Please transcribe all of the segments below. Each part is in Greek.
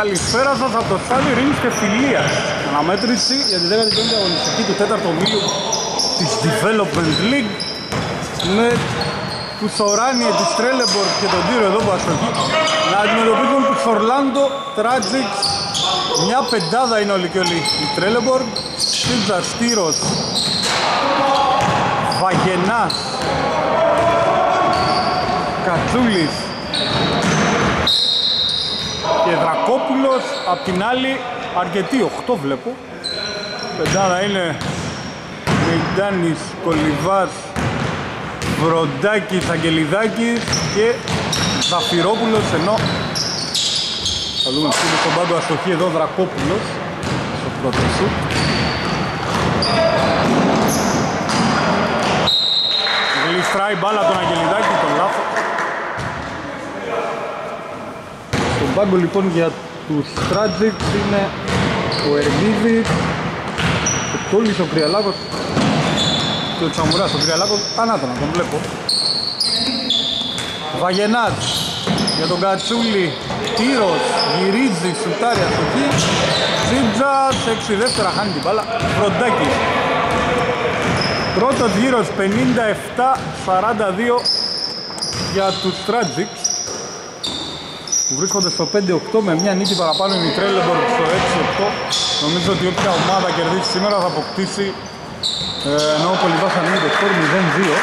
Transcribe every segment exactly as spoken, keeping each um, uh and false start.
Καλησπέρα σας από το Τσάλι Ρήνης και Φιλία. Αναμέτρηση για τη δέκατη πέμπτη αγωνιστική του τέταρτου ομίλου της Development League με τους Orane της Trelleborg και τον Τύρο εδώ που αστοχεί να αντιμετωπίζουν τους Orlando Tragics. Μια πεντάδα είναι όλοι και όλοι η Trelleborg. Σίλτζας, Τύρος, Βαγενάς, Κατσούλης και Δρακόπουλος, απ' την άλλη αρκετοί, οκτώ βλέπω. Πεντάρα είναι Μεϊντάνης, Κολυβάς, Βροντάκης, Αγγελιδάκης και Ζαφυρόπουλος, ενώ θα δούμε ποιο είναι στον πάντο αστοχή εδώ, Δρακόπουλος στο πρώτο σου. Γλιστράει μπάλα τον Αγγελιδάκη, τον λάθος. Στον πάγκο λοιπόν για τους Tragics είναι ο Ερμίδης, ο Τόλης, ο Κριαλάκος και ο Τσαμουράς. Ο Κριαλάκος ανάτονα, τον βλέπω. Βαγενάτς για τον Κατσούλη, Τύρος, γυρίζει, σουτάρει αστοχή. Τζίτζας, έξι δεύτερα, χάνει την μπάλα. Βροντάκης. Πρώτος γύρος πενήντα επτά σαράντα δύο για τους Tragics, που βρίσκονται στο πέντε οκτώ με μια νίκη παραπάνω η Trelleborg στο έξι οκτώ. Νομίζω ότι όποια ομάδα κερδίσει σήμερα θα αποκτήσει, ε, ενώ ο Κολυβάς ανοίγει το σκορ μηδέν δύο,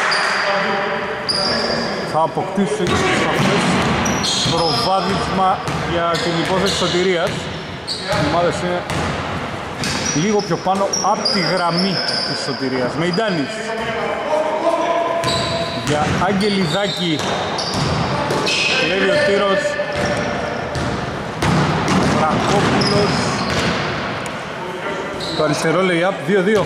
θα αποκτήσει σαφές προβάδισμα για την υπόθεση σωτηρίας. Οι ομάδες είναι λίγο πιο πάνω από τη γραμμή της σωτηρίας. Μεϊντάνης για Αγγελιδάκη, λέει ο Τύρος, Βρακόπουλος, το αριστερό λέει απ, δύο δύο.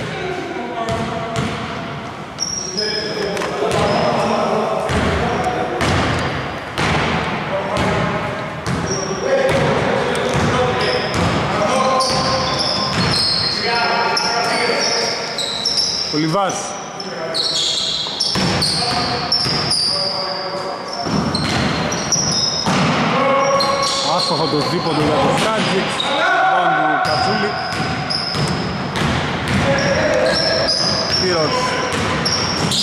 Ο Λιβάς άστοχο το δίποντο για το Tragics, πάνω του Κατσούλη. Τύρος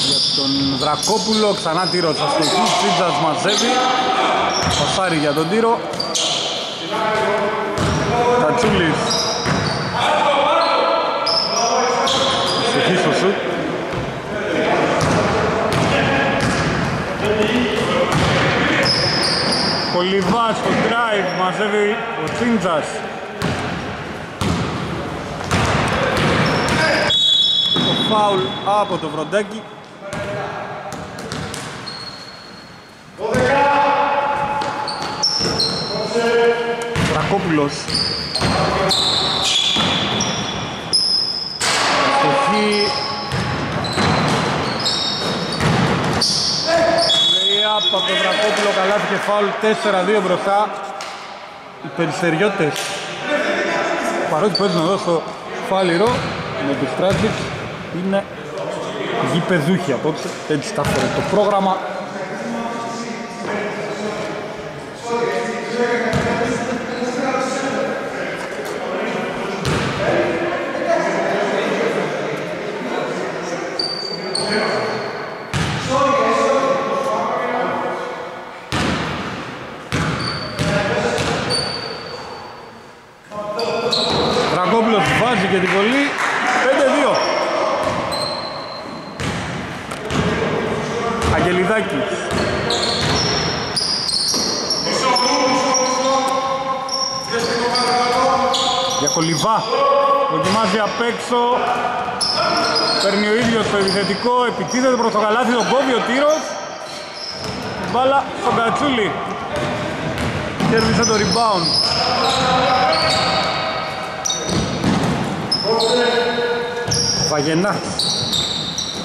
για τον Δρακόπουλο, ξανά Τύρος αστοχή, Τσίτζας μαζεύει, πασάρι για τον Τύρο. Κατσούλης αστοχή στο σουτ. Ο Λιβάς στο drive μαζεύει ο Τσίντζας. Το φάουλ από το Βροντάκι. Βρακόπουλος. Αστοχή. Από τον Βρακόπουλο, καλάθι και φάουλ, τέσσερα δύο μπροστά οι Περιστεριώτες, παρότι παίζουν εδώ στο φάλιρο με τους Tragics, είναι γηπεδούχοι απόψε, έτσι τα έφερε το πρόγραμμα. Και την βολή πέντε δύο. Αγγελιδάκη. Για Κολυβά. Δοκιμάζει απ' έξω. Παίρνει ο ίδιος το επιθετικό. Επιτίθεται προς το καλάθι. Τον κόβει ο Τύρος. Μπάλα στον Κατσούλη. Κέρδισε το rebound. Βαγενάς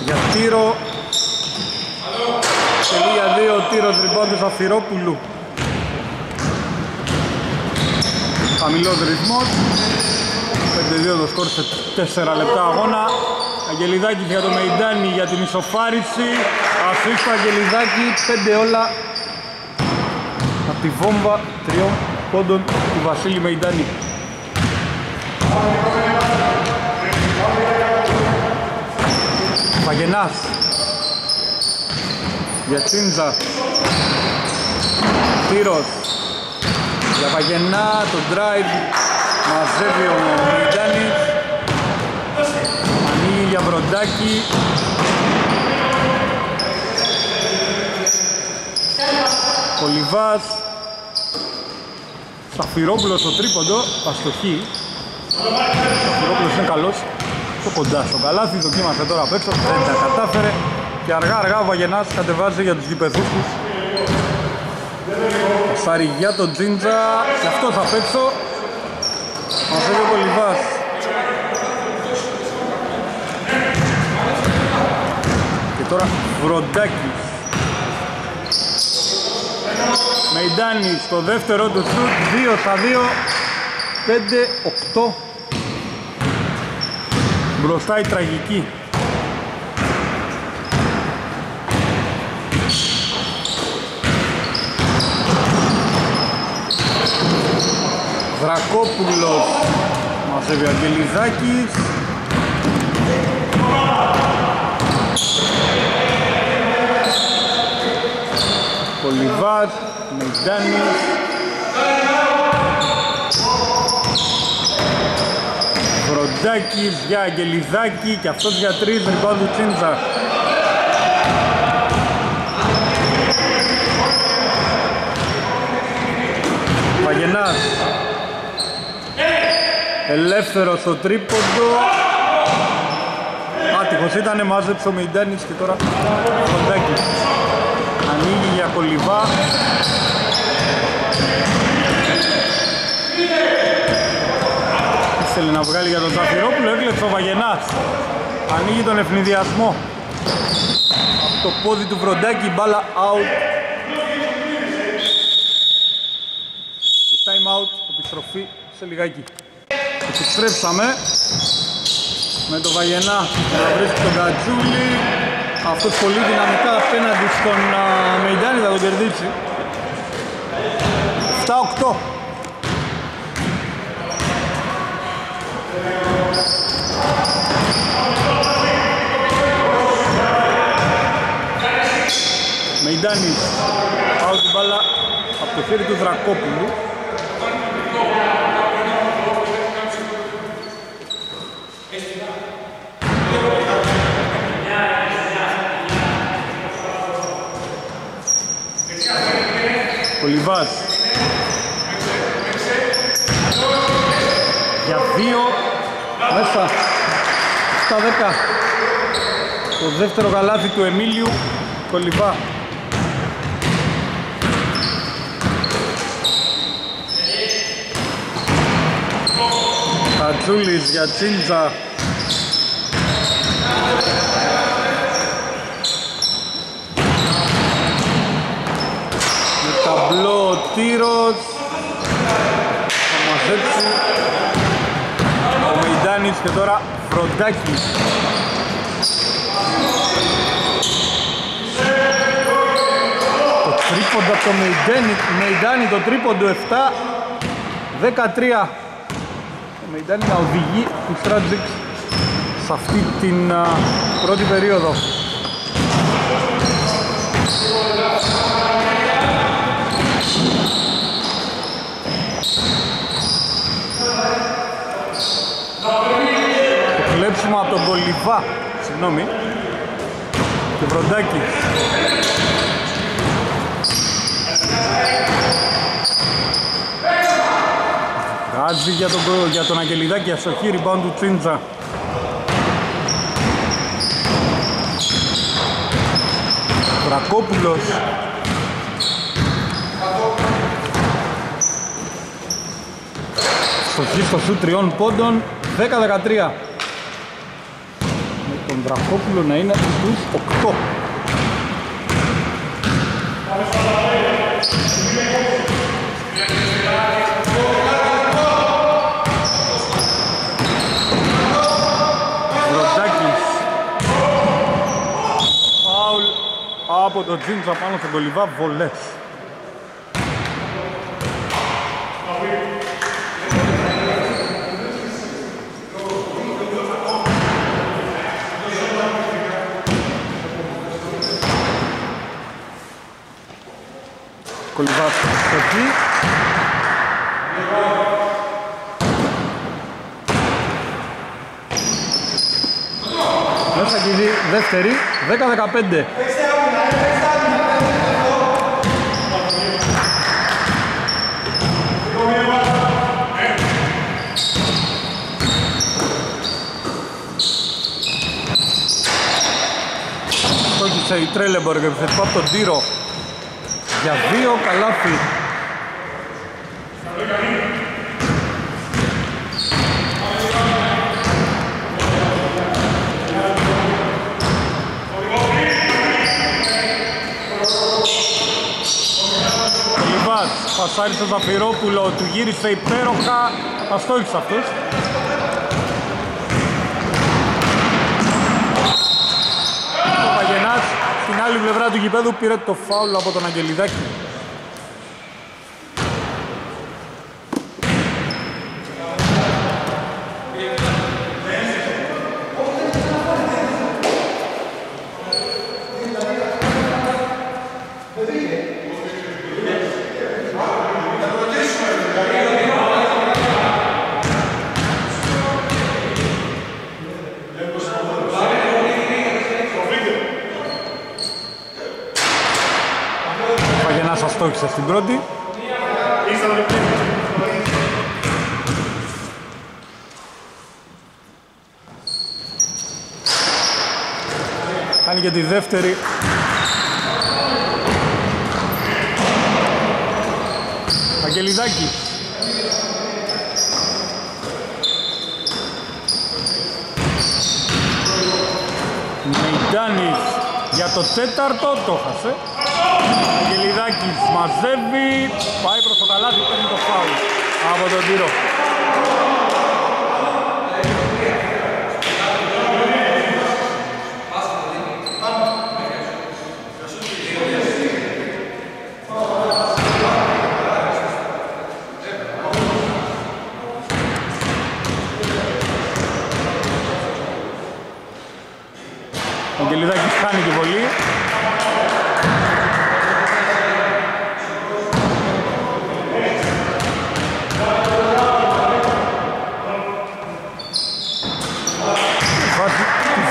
για Τύρο. Τελεία δύο, Τύρος ριμπάντου Ζαφυρόπουλου. Χαμηλός ρυθμός. πέντε δύο το σκορ σε τέσσερα λεπτά αγώνα. Αγγελιδάκη για το Μεϊντάνη για την ισοφάριση. Ασίστ Αγγελιδάκη, πέντε όλα. τη βόμβα τριών πόντων του Βασίλη Μεϊντανή. Παγενάς για Τσίντζα, Τύρος για Παγενά, το drive μαζεύει ο Μεϊντάνης, ανοίγει για Βροντάκη, Κολυβάς, Σαφυρόπουλος στο τρίποντο, αστοχή. Σαφυρόπουλος είναι καλός, το κοντά στο καλάθι, δοκίμασε τώρα απ' έξω, δεν τα κατάφερε και αργά αργά ο Βαγενάς κατεβάζει για τους διπεθούς τους. Πασάρι για τον Τζίντζα, και αυτός απ' έξω, μας έφερε ο Κολυβάς. Και τώρα Βροντάκης. Μεϊντάνη στο δεύτερο του σουτ, δύο στα δύο, πέντε οκτώ. Μπροστά η τραγική. Δρακόπουλος μαζεύει ο Αγγελιδάκης. Κολυβάς, Μεϊντάνης. Βροντάκης για Αγγελιδάκη και αυτός για τρεις με τον Τσίντζα. Παγενάς. Ελεύθερο στο τρίποντο. Άτυχος ήτανε, μάζεψε ο Μεϊντάνης και τώρα Βροντάκης. Ανοίγει για Κολυβά. Ήθελε να βγάλει για τον Σαφυρόπουλο, έκλεψε ο Βαγενάς. Ανοίγει τον ευνηδιασμό. Από το πόδι του Βροντάκη, μπάλα out. Και time out, επιστροφή σε λιγάκι. Επιστρέψαμε με τον Βαγενά να βρίσκει τον Κατζούλη. Αυτός πολύ δυναμικά απέναντι στον uh, Μεϊντάνη θα τον κερδίσει. επτά οκτώ. Μεϊντάνης, πάω την μπάλα από το χέρι του Δρακόπουλου. Κολυβάς για δύο μέσα στα δέκα. Το δεύτερο καλάθι του Εμίλιου Κολυβά. Κατζούλης για Τσίντζα. Ταμπλό ο Τύρος, θα μαζέψει ο Μεϊντάνης και τώρα Βροντάκης. Το τρίποντο από το Μεϊντάνη, Μεϊντάνη το τρίποντο επτά δεκατρία. Ο Μεϊντάνη να οδηγεί τους Tragics σε αυτή την uh, πρώτη περίοδο. Το κλέψουμε από τον Κολυβά, συγγνώμη, και Βροντάκη. Βγάζει για τον, για τον Αγγελιδάκη, αστοχή, rebound του Τσίντζα. Βρακόπουλος. Αστοχή στο σου τριών πόντων. δέκα δεκατρία. Με τον Βραχόπουλο να είναι στους οκτώ. Βροντάκης. Φάουλ από τον Τζίντζα πάνω στον Κολυβά, βολές. Κολυβάς εκεί. Μέσα και δει δεύτερη, δέκα δεκαπέντε. Η Τρέλεμπορ και επιθετικό από τον Τύρο για δύο καλάφι. Λιβάς, πασάρι στον Ταφυρόπουλο, του γύρισε υπέροχα, αστόχησε αυτός. Στην άλλη πλευρά του γηπέδου πήρε το φάουλ από τον Αγγελιδάκη. Στην πρώτη. Κάνει και τη δεύτερη. Αγγελιδάκη. Μεϊντάνης για το τέταρτο, το χάσε. Αγγελιδάκης μαζεύει, πάει προς το καλάδι, παίρνει το φάουλ από τον Τύρο. Αγγελιδάκης χάνει και πολύ.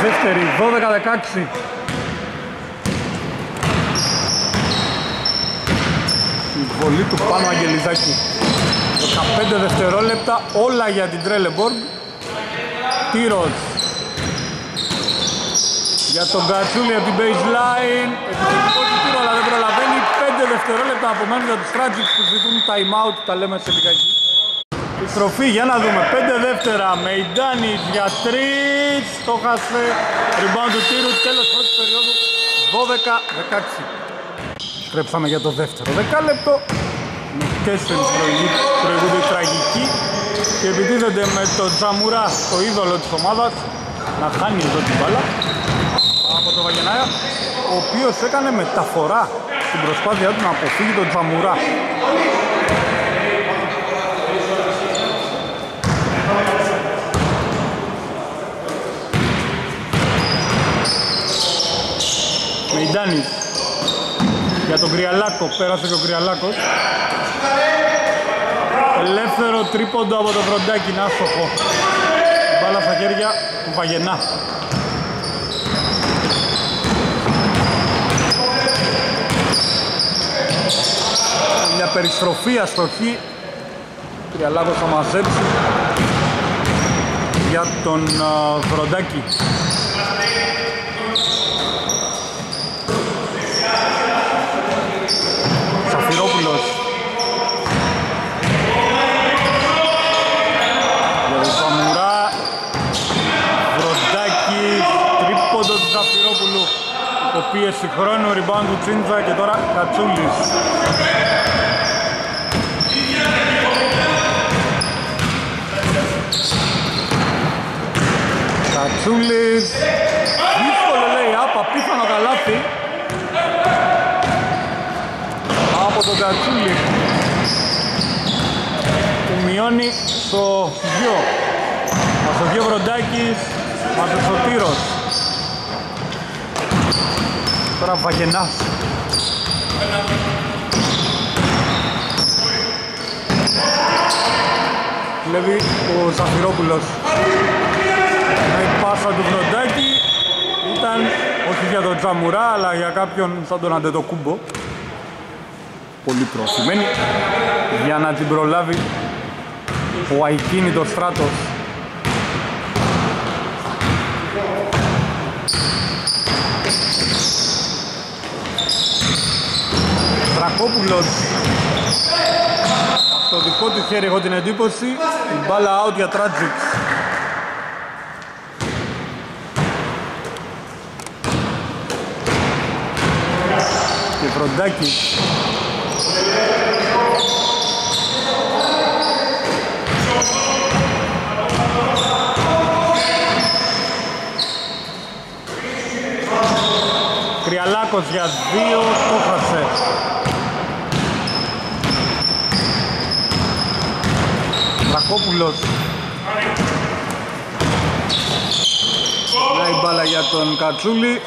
Δεύτερη, δώδεκα δεκαέξι. Η βολή του Πάνου Αγγελιδάκη. δεκαπέντε δευτερόλεπτα, όλα για την Τρέλεμπορ. Τύρος. Για τον Κατσούλη από την baseline. Επιθετικό του Τύρο, αλλά δεν προλαβαίνει. πέντε δευτερόλεπτα απομένουν για τους Tragics που ζητούν time out. Τα λέμε σε λιγάκι. Στροφή, για να δούμε, πέντε δεύτερα, Μεϊντάνης για τρεις, το χάσε, rebound του Τύρου, τέλος πρώτης περίοδου, δώδεκα δεκαέξι. Στρέψαμε για το δεύτερο δεκάλεπτο, με τέσσερις προηγούνται τραγικοί και επιτίθενται με τον Τζαμουρά, το είδωλο της ομάδας, να χάνει εδώ την μπάλα από τον Βαγενάια, ο οποίος έκανε μεταφορά στην προσπάθειά του να αποφύγει τον Τζαμουρά. Μεϊντάνης για τον Κριαλάκο, πέρασε και ο Κριαλάκος. Ελεύθερο τρίποντο από το Βροντάκι, να άστοχο. Μπάλα στα χέρια του Βαγενά. Μια περιστροφή, αστοχή. Ο Κριαλάκος θα μαζέψει για τον uh, Βροντάκι. Σαφυρόπουλος Γερουσαμουρά. Βροντάκι, τρίποντο του Σαφυρόπουλου, υποπίεση χρόνου, rebound του Τσίντζα και τώρα Κατσούλης. Κατσούλης, δύσκολο λέει, άπα πίθανο καλάθι από τον Κατσούλη που μειώνει στο δύο. Από το δύο Βροντάκης, από το Σωτήρος. Τώρα Βαγενάς. δηλαδή ο Σαφυρόπουλος με πάσα του Βροντάκη ήταν όχι για τον Τζαμουρά αλλά για κάποιον σαν τον Αντετοκούμπο, πολύ προωθημένη για να την προλάβει ο ακίνητος Στράτος. Στρακόπουλος στο δικό του χέρι, έχω την εντύπωση, η μπάλα out για Tragics. Και Βροντάκη Κριαλάκος για δύο, το χάσε. Τρακόπουλος. Λάει μπάλα για τον Κατσούλη.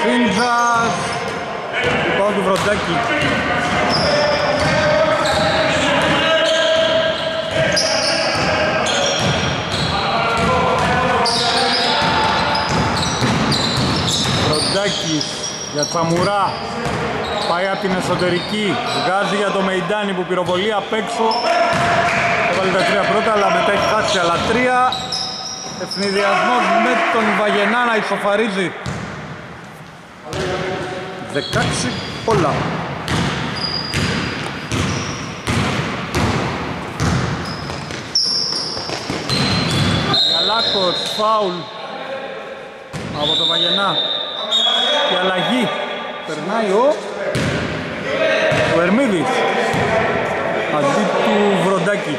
Φίντζας. Του πάω του Βροντάκη. Βροντάκης για Τσαμουρά. Πάει από την εσωτερική, βγάζει για το Μεϊντάνι που πυροβολεί απ' έξω. Έβαλε τα τρία πρώτα, αλλά μετά έχει χάσει άλλα τρία. Ευνηδιασμός με τον Βαγενά να ισοφαρίζει. δεκαέξι όλα. Γαλάκος, φάουλ από τον Βαγενά. Και αλλαγή. Περνάει ο... ο Ερμίδης αντί του Βροντάκη.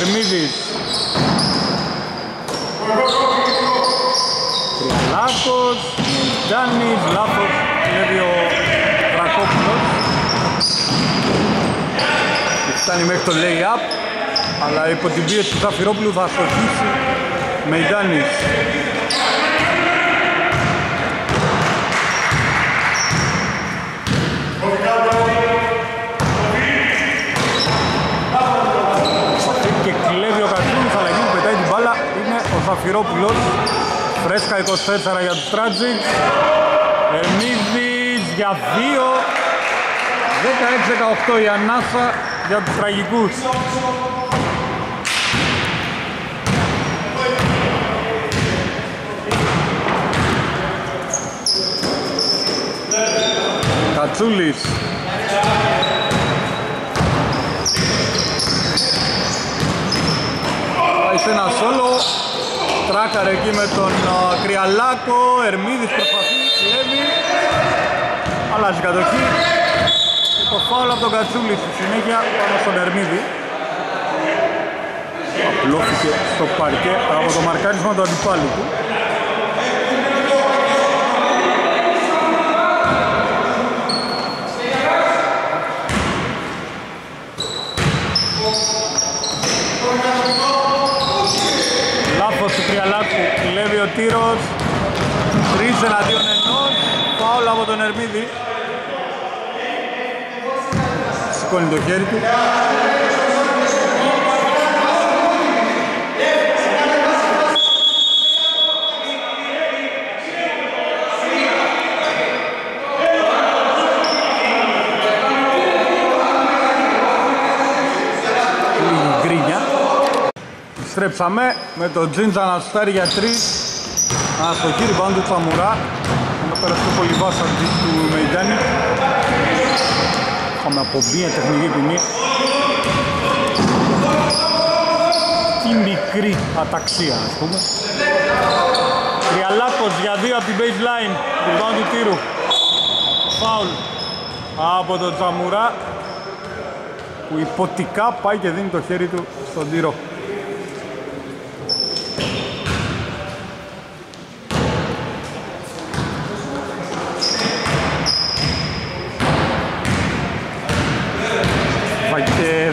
Ερμίδης. Λάκος, Ντάνης, λάθος, είναι ο Τρακόπουλος. Φτάνει μέχρι το lay-up, αλλά υπό την πίεση του Σαφυρόπουλου θα στοχίσει Μεϊντάνης. Αυτή και κλέβει ο Κατσούλης, αλλά εκεί που πετάει την μπάλα είναι ο Σαφυρόπουλος. Φρέσκα είκοσι τέσσερα για τους Tragics. Εμίδης για δύο. δεκαέξι δεκαοκτώ η ανάσα για τους Τραγικούς. Κατσούλης. Πάει σε ένα σόλο. Τράκαρε εκεί με τον uh, Κριαλάκο. Ερμίδης προσπαθεί, κλέβει. Αλλάζει κατοχή. Το φάουλ από τον Κατσούλη στη συνέχεια πάνω στον Ερμίδη. Απλώθηκε στο παρκέ από το μαρκάρισμα του αντιπάλου του. Λάθος του Κριαλάκου, κλέβει ο τύρος. Τρεις εναντίον ενός, φάουλ από τον Ερμίδη. Σηκώνει το χέρι του. Στρέψαμε με τον Τζίντζα να σουτάρει για τρεις. Αναστοχή, ριμπάουντ του Τσαμουρά. Ενώ πέρασε πολύ βάσαντη του Μεϊντάνη. Είχαμε απομπή, τεχνική ποινή. Τι μικρή αταξία, ας πούμε. Κριαλάκος για δύο από την baseline. Ριμπάουντ του Τύρου. Φάουλ από τον Τσαμουρά, που υποτικά πάει και δίνει το χέρι του στον Τύρο.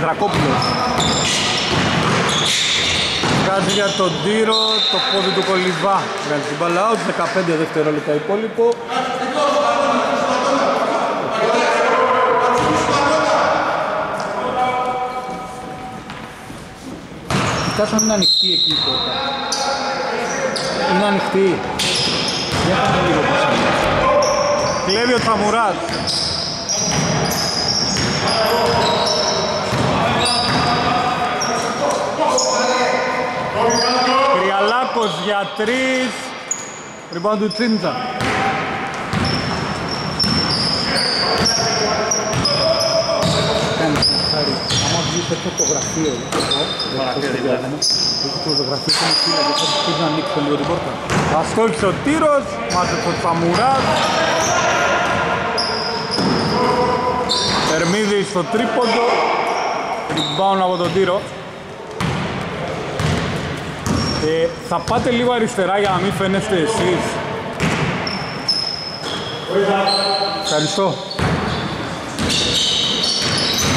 Δρακόπουλος. κάτι για τον Τύρο, το πόδι του Κολυβά. Βγάλει την μπάλα out, δεκαπέντε δευτερόλεπτα υπόλοιπο. Κοιτάς να είναι ανοιχτή εκεί η πόρτα. Είναι ανοιχτή. Για πάμε λίγο πώς είναι. Κλέβει ο Τσαμουράτ. Κριαλάκος για τρεις. Ριμπάουντ του Τσίντσα. Άμα βγεις έτσι από το γραφείο, το γραφείο είναι φύλλα και θα τους να ανοίξουν λίγο την πόρτα. Ασκόλυψε ο Τύρος, μάζεψε ο Τσαμουράτ. Ερμίδη στο τρίποντο. Rebound από τον Τύρο. Ε, θα πάτε λίγο αριστερά για να μην φαίνεστε εσείς. Ευχαριστώ.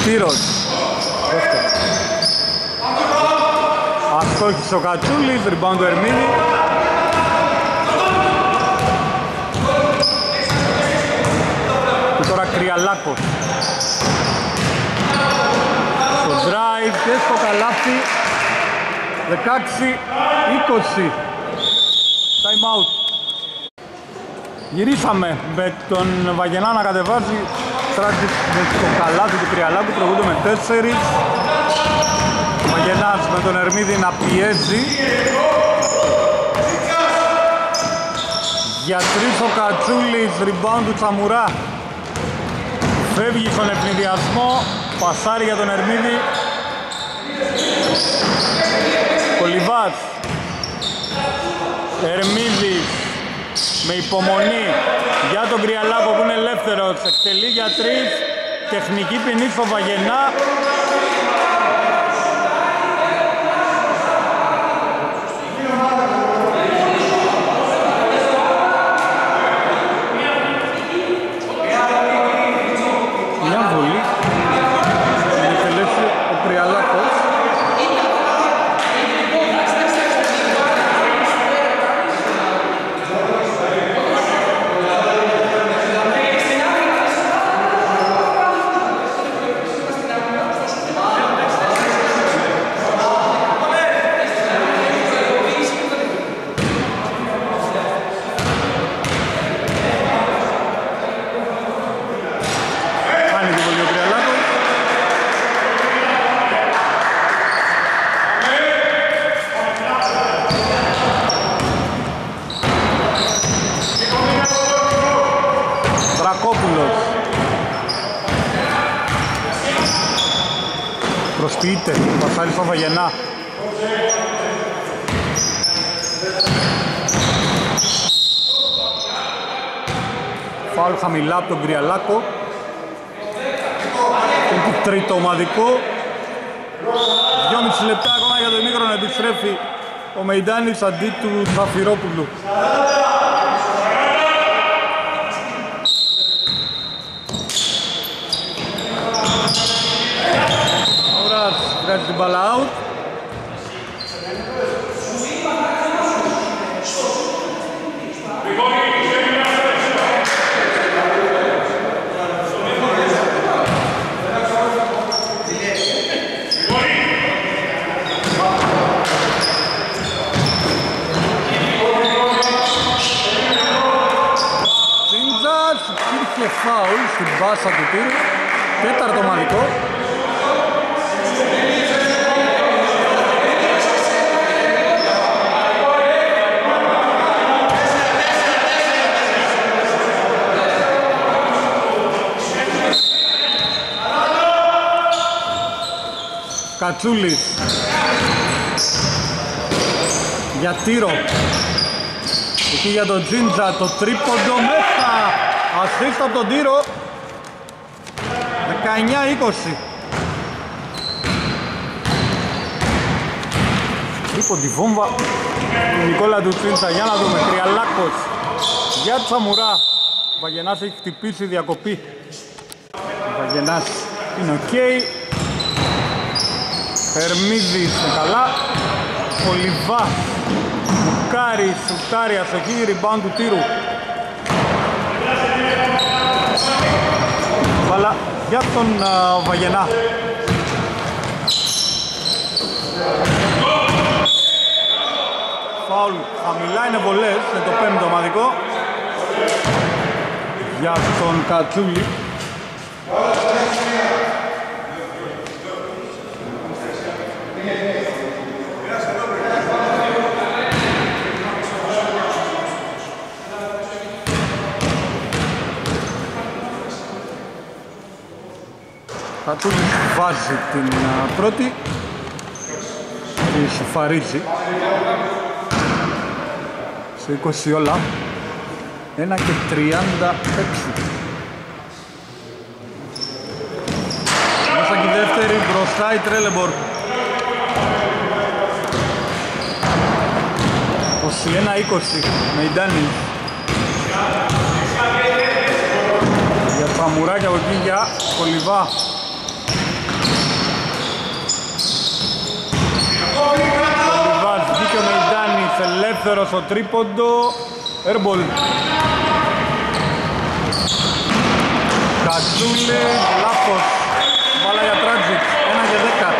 Τύρος. Αστόχησε ο Κατσούλης, rebound του Ερμίδη. Και τώρα Κριαλάκος. Στο drive και στο καλάθι. δεκαέξι είκοσι. Time out. Γυρίσαμε με τον Βαγενά να κατεβάζει Tragics με το καλάθι του Κριαλάκου. Προηγούνται με τέσσερις. Ο Βαγενάς με τον Ερμίδη να πιέζει. Για τρεις ο Κατσούλης, rebound του Τσαμουρά. Φεύγει στον ευνηδιασμό, πασάρει για τον Ερμίδη. Κολυβάς. Ερμίδης με υπομονή για τον Κριαλάκο που είναι ελεύθερος. Εκτελεί για τρεις. Τεχνική ποινή στο Βαγενά. Προσποιείται, πασάρι στον Βαγενά. Φάουλ χαμηλά από τον Κριαλάκο. Έχει τρίτο ομαδικό. δυόμισι λεπτά ακόμα για τον ημίχρονο, επιστρέφει ο Μεϊντάνης αντί του Σαφυρόπουλου. Βγάζει την μπάλα out. Τσίντζας, υπήρχε φάουλ στην μπάσα του Τύρου. Τέταρτο ομαδικό. Κατσούλης για Τύρο. Εκεί για τον Τζίντζα το τρίποντο μέσα. Ασίστα από τον Τύρο. δεκαεννιά είκοσι. Τρίποντη βόμβα του Νικόλα του Τζίντζα. Για να δούμε. Κριαλάκος για Τσαμουρά. Ο Βαγενάς έχει χτυπήσει διακοπή. Ο Βαγενάς είναι οκ. Okay. Ερμίδης, καλά. ο Λιβά. Μπουκάρι, σουτάρι, ασοχή, rebound του Τύρου. Βάλα για τον uh, Βαγενά. Φάουλ χαμηλά, είναι βολές, είναι το πέμπτο ομαδικό για τον Κατσούλη. Κατσούλη βάζει την πρώτη και σουφαρίζει. Σε είκοσι όλα, ένα και τριάντα έξι. Μέσα και δεύτερη, μπροστά η Trelleborg. είκοσι ένα είκοσι με η Ντάνι. Για Τσαμουράκια από εκεί για Κολυβά. Ελεύθερο στο τρίποντο, Airball. Κατσούλη, λάθος. Βάλα για Tragics, ένα και δέκα.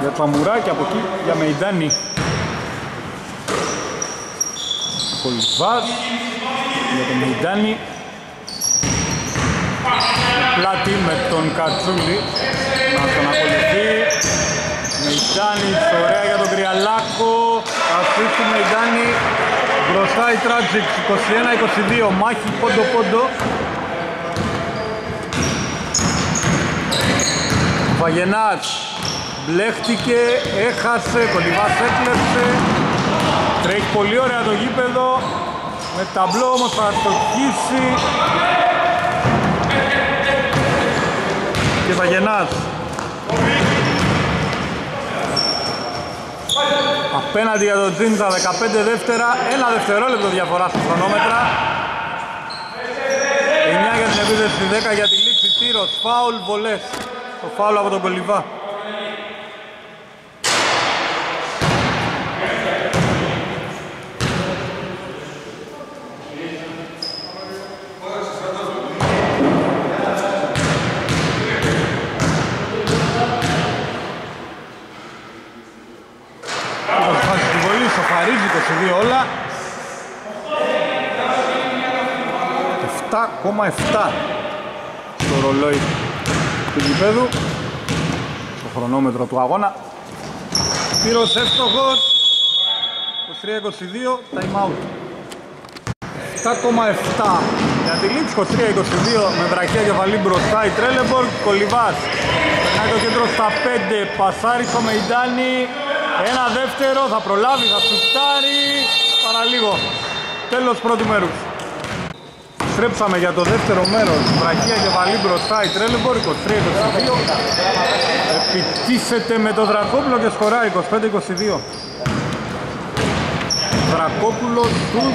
Για Τσαμουράκια από εκεί, για Μεϊντάνη. Κολυβάς, για τον Μεϊντάνη. Πλάτη με τον Κατσούλη, να τον ακολουθεί. Μεϊντάνη, ωραία για τον Κριαλάκο. Ασίστ του Μεϊντάνη, μπροστά η Tragics, είκοσι ένα είκοσι δύο, μάχη πόντο-πόντο. Βαγενάς. Μπλέχτηκε, έχασε, Κολυβάς έκλεψε. Τρέχει πολύ ωραία το γήπεδο. Με ταμπλό όμως θα το κοίσει. Και Βαγενάς. Απέναντι για τον Τζίντζα, δεκαπέντε δεύτερα. Ένα δευτερόλεπτο διαφορά στα χρονόμετρα. εννιά για την επίθεση, δέκα για τη λήξη. Τύρος, φάουλ, βολές. Το φάουλ από τον Κολυβά. Όλα. επτά κόμμα επτά στο ρολόι του γηπέδου, στο χρονόμετρο του αγώνα. Πύρος εύστοχος, είκοσι τρία είκοσι δύο, time out. επτά κόμμα επτά για τη λήψη, είκοσι τρία είκοσι δύο με βραχία κεφαλή μπροστά η Trelleborg. Κολυβάς, περνάει το κέντρο στα πέντε, πασάρισε ο Μεϊντάνη. Ένα δεύτερο, θα προλάβει, θα σουτάρει, παραλίγο. Τέλος πρώτου μέρους. Στρέψαμε για το δεύτερο μέρος. Βραχία και βαλή μπροστά η Trelleborg, είκοσι τρία είκοσι δύο. Επιτίσσεται με το Δρακόπουλο και σκοράει, είκοσι πέντε είκοσι δύο. Δρακόπουλο, τους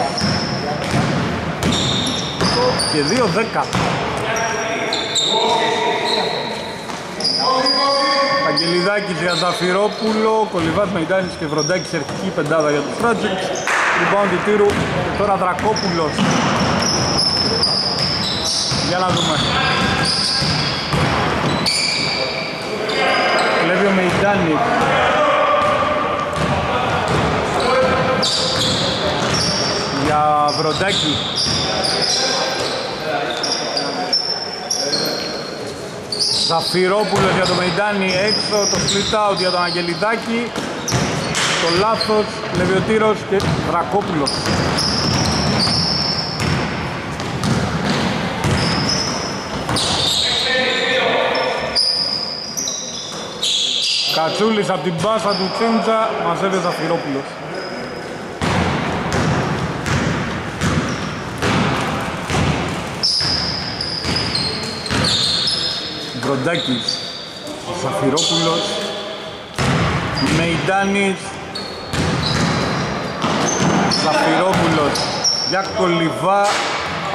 και δύο δέκα. Αγγελιδάκης για Ζαφυρόπουλο, Κολυβάς Μεϊντάνης και Βροντάκης, αρχική πεντάδα για τους Tragics. Rebound του Τύρου και τώρα Δρακόπουλος. Για να δούμε. Κλέβει ο Μεϊντάνης. Για Βροντάκη. Ζαφυρόπουλος για το Μεϊντάνη, έξω το split out για τον Αγγελιδάκη. Το λάθος, Λεβιωτήρος και Δρακόπουλος. Κατσούλης από την μπάσα του Τσίντζα, μαζεύει ο Ζαφυρόπουλος. Βροντάκης Σαφιρόπουλος, Μεϊντάνης, Σαφιρόπουλος για Κολυβά,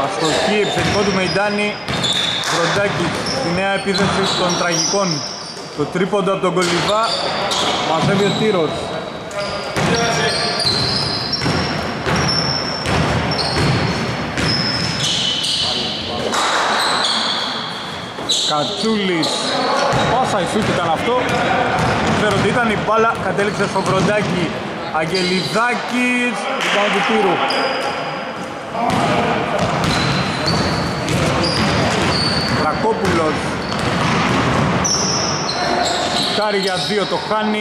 αστοχή, επιθετικό του Μεϊντάνη, Βροντάκη, στη νέα επίθεση των τραγικών, το τρίποντο από τον Κολυβά, μαζεύει ο Τύρος. Κατσούλης, πάσα η σούτ ήταν αυτό, ξέρω ότι ήταν η μπάλα, κατέληξε στο Βροντάκι, Αγγελιδάκης, ήταν του Τύρου. Βρακόπουλος, Κάρι για δύο, το χάνει,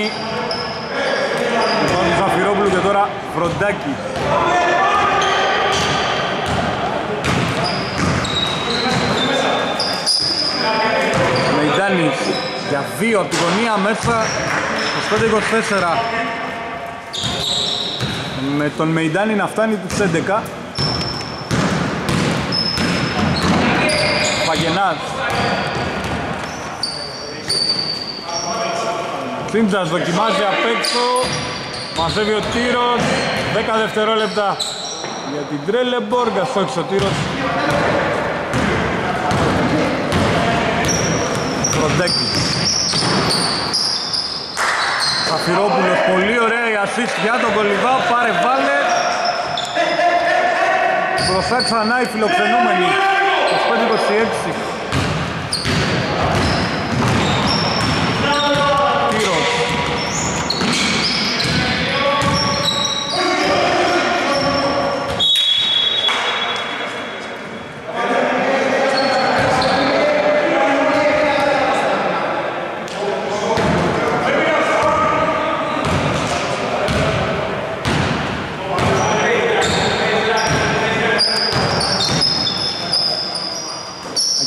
ήταν του Σαφιρόπουλου και τώρα Βροντάκι. Για δύο από τη γωνία μέσα είκοσι πέντε είκοσι τέσσερα με τον Μεϊντάνη να φτάνει τους έντεκα. Βαγγενάς Τσίντζας δοκιμάζει απ' έξω, μαζεύει ο Τύρος, δέκα δευτερόλεπτα για την Τρέλεμποργκ, αστόχησε ο Τύρος. Σαφιρόπουλος, πολύ ωραία η ασίστ για τον Κολυβά, πάρε βάλε. Μπροστά ξανά οι φιλοξενούμενοι, είκοσι πέντε είκοσι έξι. Τύρος.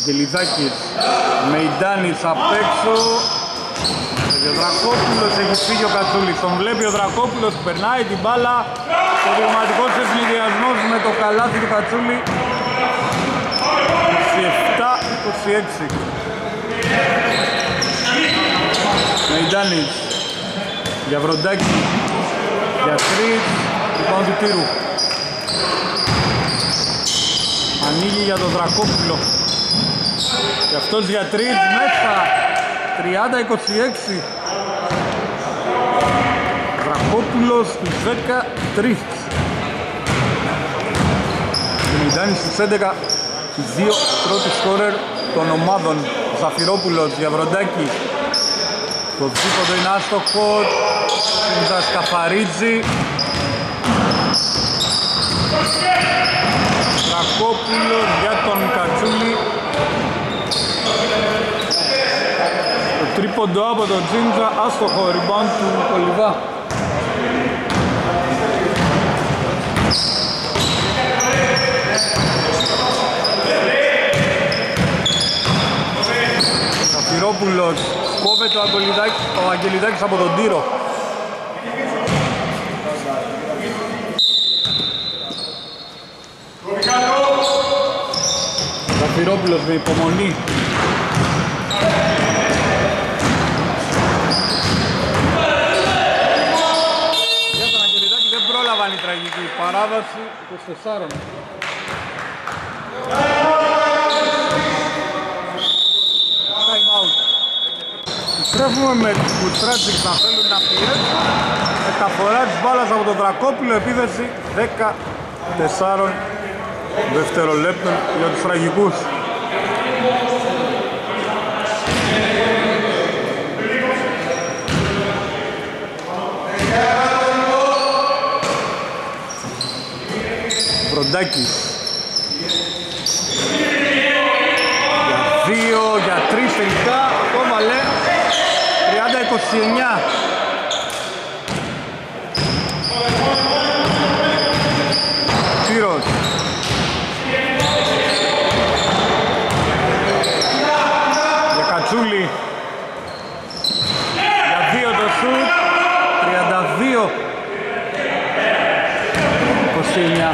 Αγγελιδάκης, Μεϊντάνης απ' έξω, ο Δρακόπουλος, έχει φύγει ο Κατσούλης, τον βλέπει ο Δρακόπουλος, περνάει την μπάλα, ο διωματικός ευνηδιασμός με το καλάθι του Κατσούλη, είκοσι επτά είκοσι έξι. Μεϊντάνης, για Βροντάκη, για τρεις, λοιπόν του Τύρου. Ανοίγει για τον Δρακόπουλο. Και αυτός για τρεις μέσα, τριάντα είκοσι έξι. Βραχόπουλος στους δεκατρία. Και Μιντάνης στους έντεκα, στους δύο πρώτοι σκόρερ των ομάδων. Ο Σαφιρόπουλος για Βροντάκη. Το δίποτο είναι άστοχο, Τσίντας καθαρίζει. Βραχόπουλος για τον Κατσούλη. Το τρίποντο από τον Τζίντζα, άστοχο, rebound του Κολυβά. Σαφιρόπουλος, κόβεται ο Αγγελιδάκης από τον Τύρο. Σαφιρόπουλος με υπομονή. Για τον Αγγελιδάκη δεν πρόλαβαν η τραγική παράβαση είκοσι τεσσάρων. Time out. Στρέφουμε με τους Tragics να θέλουν να πιέσουν. Μεταφορά της μπάλας από τον Δρακόπουλο, επίθεση δεκατεσσάρων δευτερολέπτων για τους τραγικούς. Βροντάκης για δύο, για τρεις τελικά, ακόμα λέ τριάντα είκοσι εννιά. Τύρος για Κατσούλη, για δύο το σουτ, τριάντα δύο είκοσι εννιά.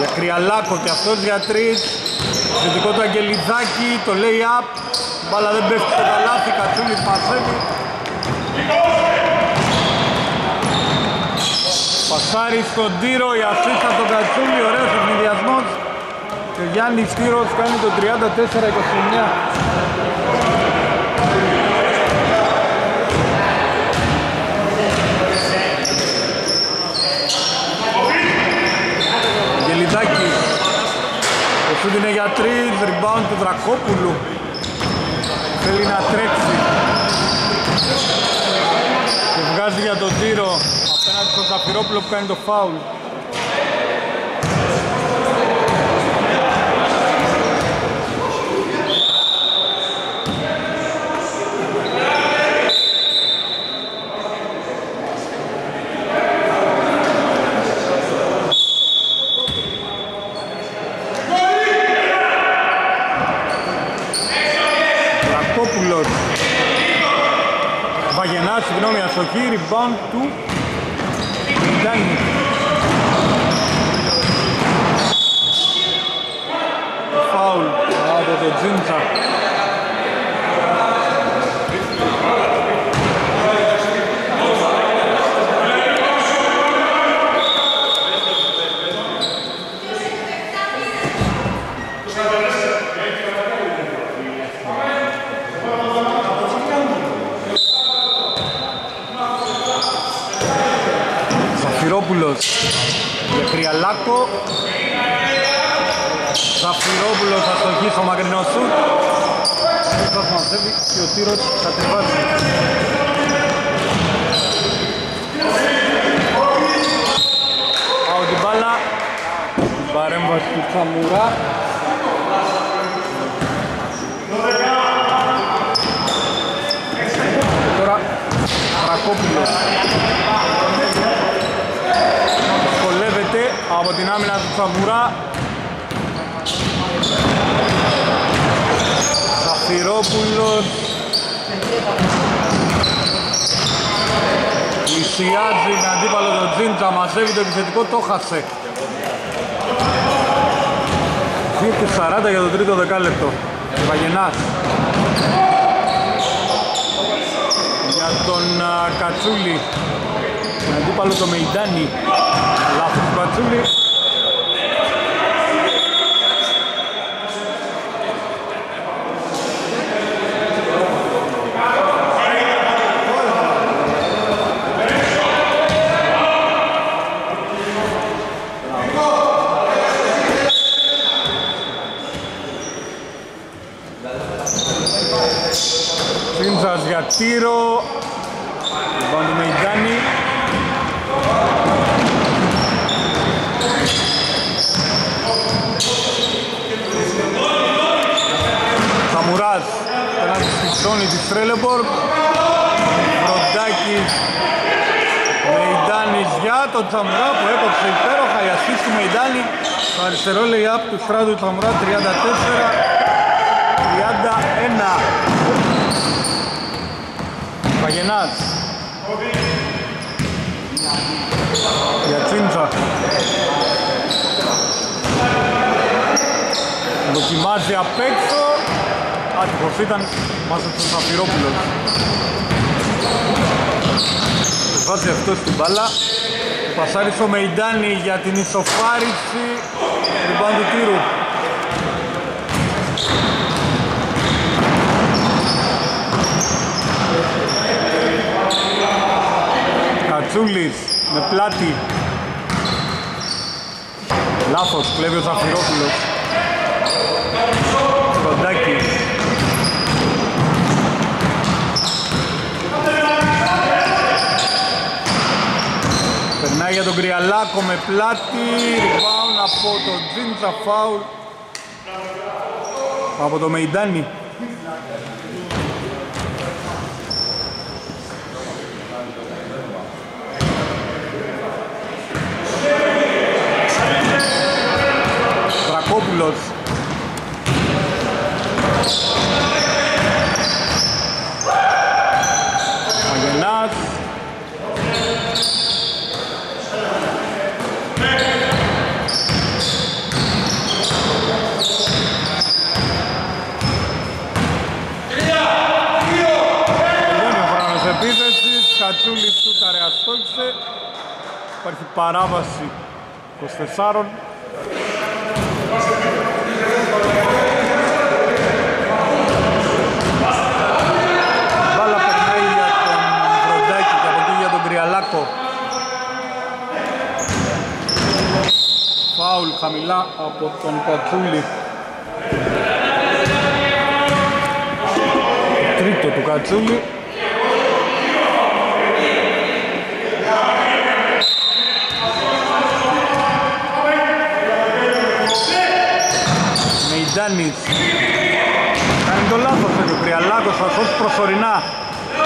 για Κριαλάκο και αυτός για τρεις. Δυτικό του Αγγελιδάκη, το lay up. Μπάλα δεν πέφτει το καλάθι, Κατσούλης πασεύει. Πασάρι στον Τύρο, η ασίστα στον Κατσούλη, ωραίος ευνηδιασμός. Και ο Γιάννης Τύρος κάνει το τριάντα τέσσερα είκοσι εννιά. Σούτ είναι για τρεις, rebound του Δρακόπουλου. Θέλει να τρέξει και βγάζει για τον Τύρο απέναντι στον Σαφυρόπουλο που κάνει το φάουλ. Συγγνώμη, ασοχή, rebound του Γιάννη. Φάουλ από τον Τζίντσα. Για Κριαλάκο, Ζαφυρόπουλος αστοχή στο μακρινό σου. Αυτός μαζεύει και ο Τύρος κατεβάζει. Πάω την μπάλα, παρέμβαση του Τσαμουρά. Τώρα Ρακόπουλος. Από την άμυνα του Τσαμουρά, Σαφυρόπουλος πλησιάζει την αντίπαλο τον Τζίντζα, μαζεύει το επιθετικό, το χάσε. Δύο και σαράντα για το τρίτο δεκάλεπτο. Βαγενάς για τον Κατσούλη, τον αντίπαλο το Μεϊντάνη. Λάθος του Κατσούλη. Τσίντσας για Τύρο. Βάντου Μεϊντάνη. Τσαμουράς πέρασε στη ζώνη της Τρέλεμπορκ. Βροντάκης, Μεϊντάνης για τον Τσαμουρά που έκοψε υπέροχα, η ασίστ του Μεϊντάνη. Το αριστερό lay-up του Στράτου Τσαμουρά, τριάντα τέσσερα τριάντα ένα. Παγενάς για Τσίντσα. Δοκιμάζει απ' έξω. Άτυχος ήταν, μάσα στον Σαφυρόπουλο. Βάζει αυτός την μπάλα. Πασάρι στο Μεϊντάνη για την ισοφάριση του μπάντου Τύρου. Κατσούλης με πλάτη. Λάθος, κλέβει ο Σαφυρόπουλος. Κοντάκης. Περνάει για τον Κριαλάκο με πλάτη. Rebound από τον Τζίντσα, φάουλ από το Μεϊντάνη. Δρακόπουλος. Μαγενάς. Κατσούλη σούταρε, αστόχησε. Υπάρχει παράβαση είκοσι τεσσάρων. Μπάλα περνάει για τον Βροντάκη και από εκεί για τον Κριαλάκο. Φάουλ χαμηλά από τον Κατσούλη. Τρίτο του Κατσούλη. Μεϊντάνης κάνει το λάθος του Κριαλάκος, θα σώσει προσωρινά.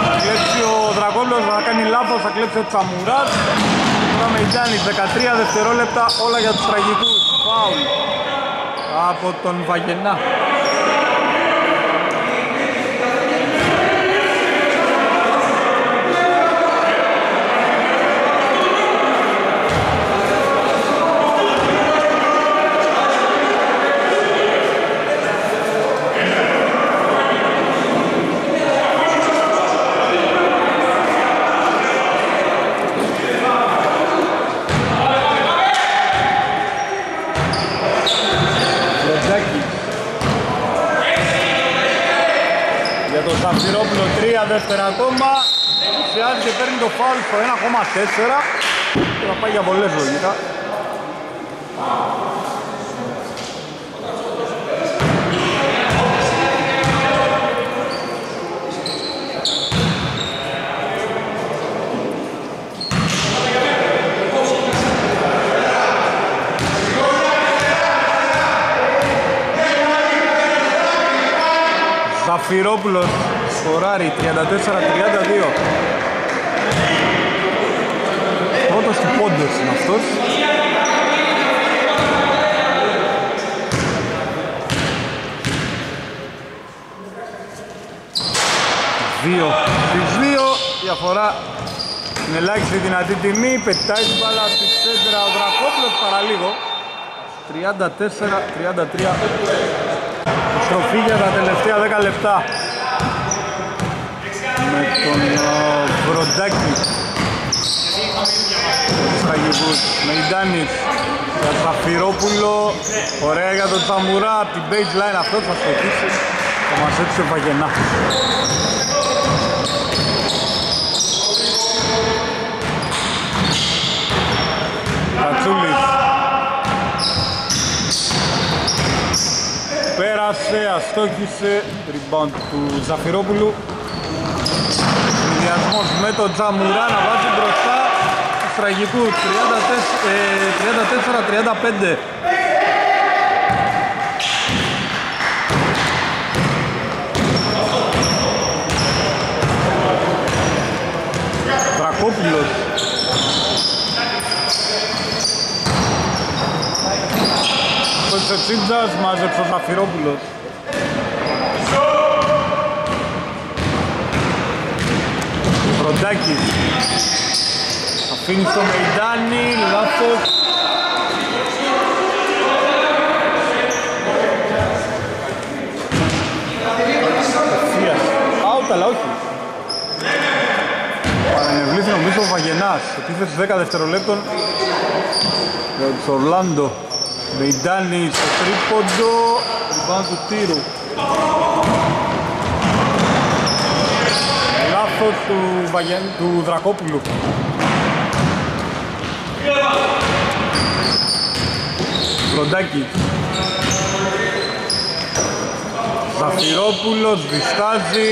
Θα κλέψει ο Δραγόβλος, θα κάνει λάθος, θα κλέψει ο Τσαμουράς. Τώρα Μεϊντάνης, δεκατρία δευτερόλεπτα, όλα για τους τραγικούς. Φάουλ από τον Βαγενά. Σαμπτυρόπουλο, τρία δεύτερα ακόμα. Ψιάζει και παίρνει το φάουλ στο ένα κόμμα τέσσερα και θα πάει για πολλές λογικά. Ζαφυρόπουλος σκοράρει τριάντα τέσσερα τριάντα δύο. Πρώτος του πόντος είναι αυτός. Δύο στις δύο, διαφορά στην ελάχιστη δυνατή τιμή. Πετάει την μπάλα στη σέντρα ο Δρακόπλος παραλίγο. τριάντα τέσσερα τριάντα τρία. Στροφή για τα τελευταία δέκα λεπτά με τον Βροντάκη τους τραγικούς. Μεϊντάνης για Σαφυρόπουλο, ωραία για τον Τσαμουρά, την baseline αυτό θα στοχίσει, θα μας έτσι ο Βαγενά. Κατσούλης πέρασε, αστόχησε, rebound του Ζαφυρόπουλου. Συνδυασμός με τον Τζαμουρά να βάζει μπροστά τους τραγικούς, τριάντα τέσσερα τριάντα πέντε. Δρακόπουλος ο Τσίντζας, μάζεψε ο Ζαφυρόπουλος. Βροντάκης αφήνει στο Μεϊντάνη, λάθος. Άουτ, αλλά όχι. Παρενευλήθη νομίζω ο Βαγενάς, επίθεση δέκα δευτερολέπτων για τους Ορλάντο. Μεϊντάνη στο τρίποντο, ριμπάουντ του Τύρου. Λάθος του, Βαγεν... του Δρακόπουλου. Βροντάκη. Ζαφυρόπουλος διστάζει,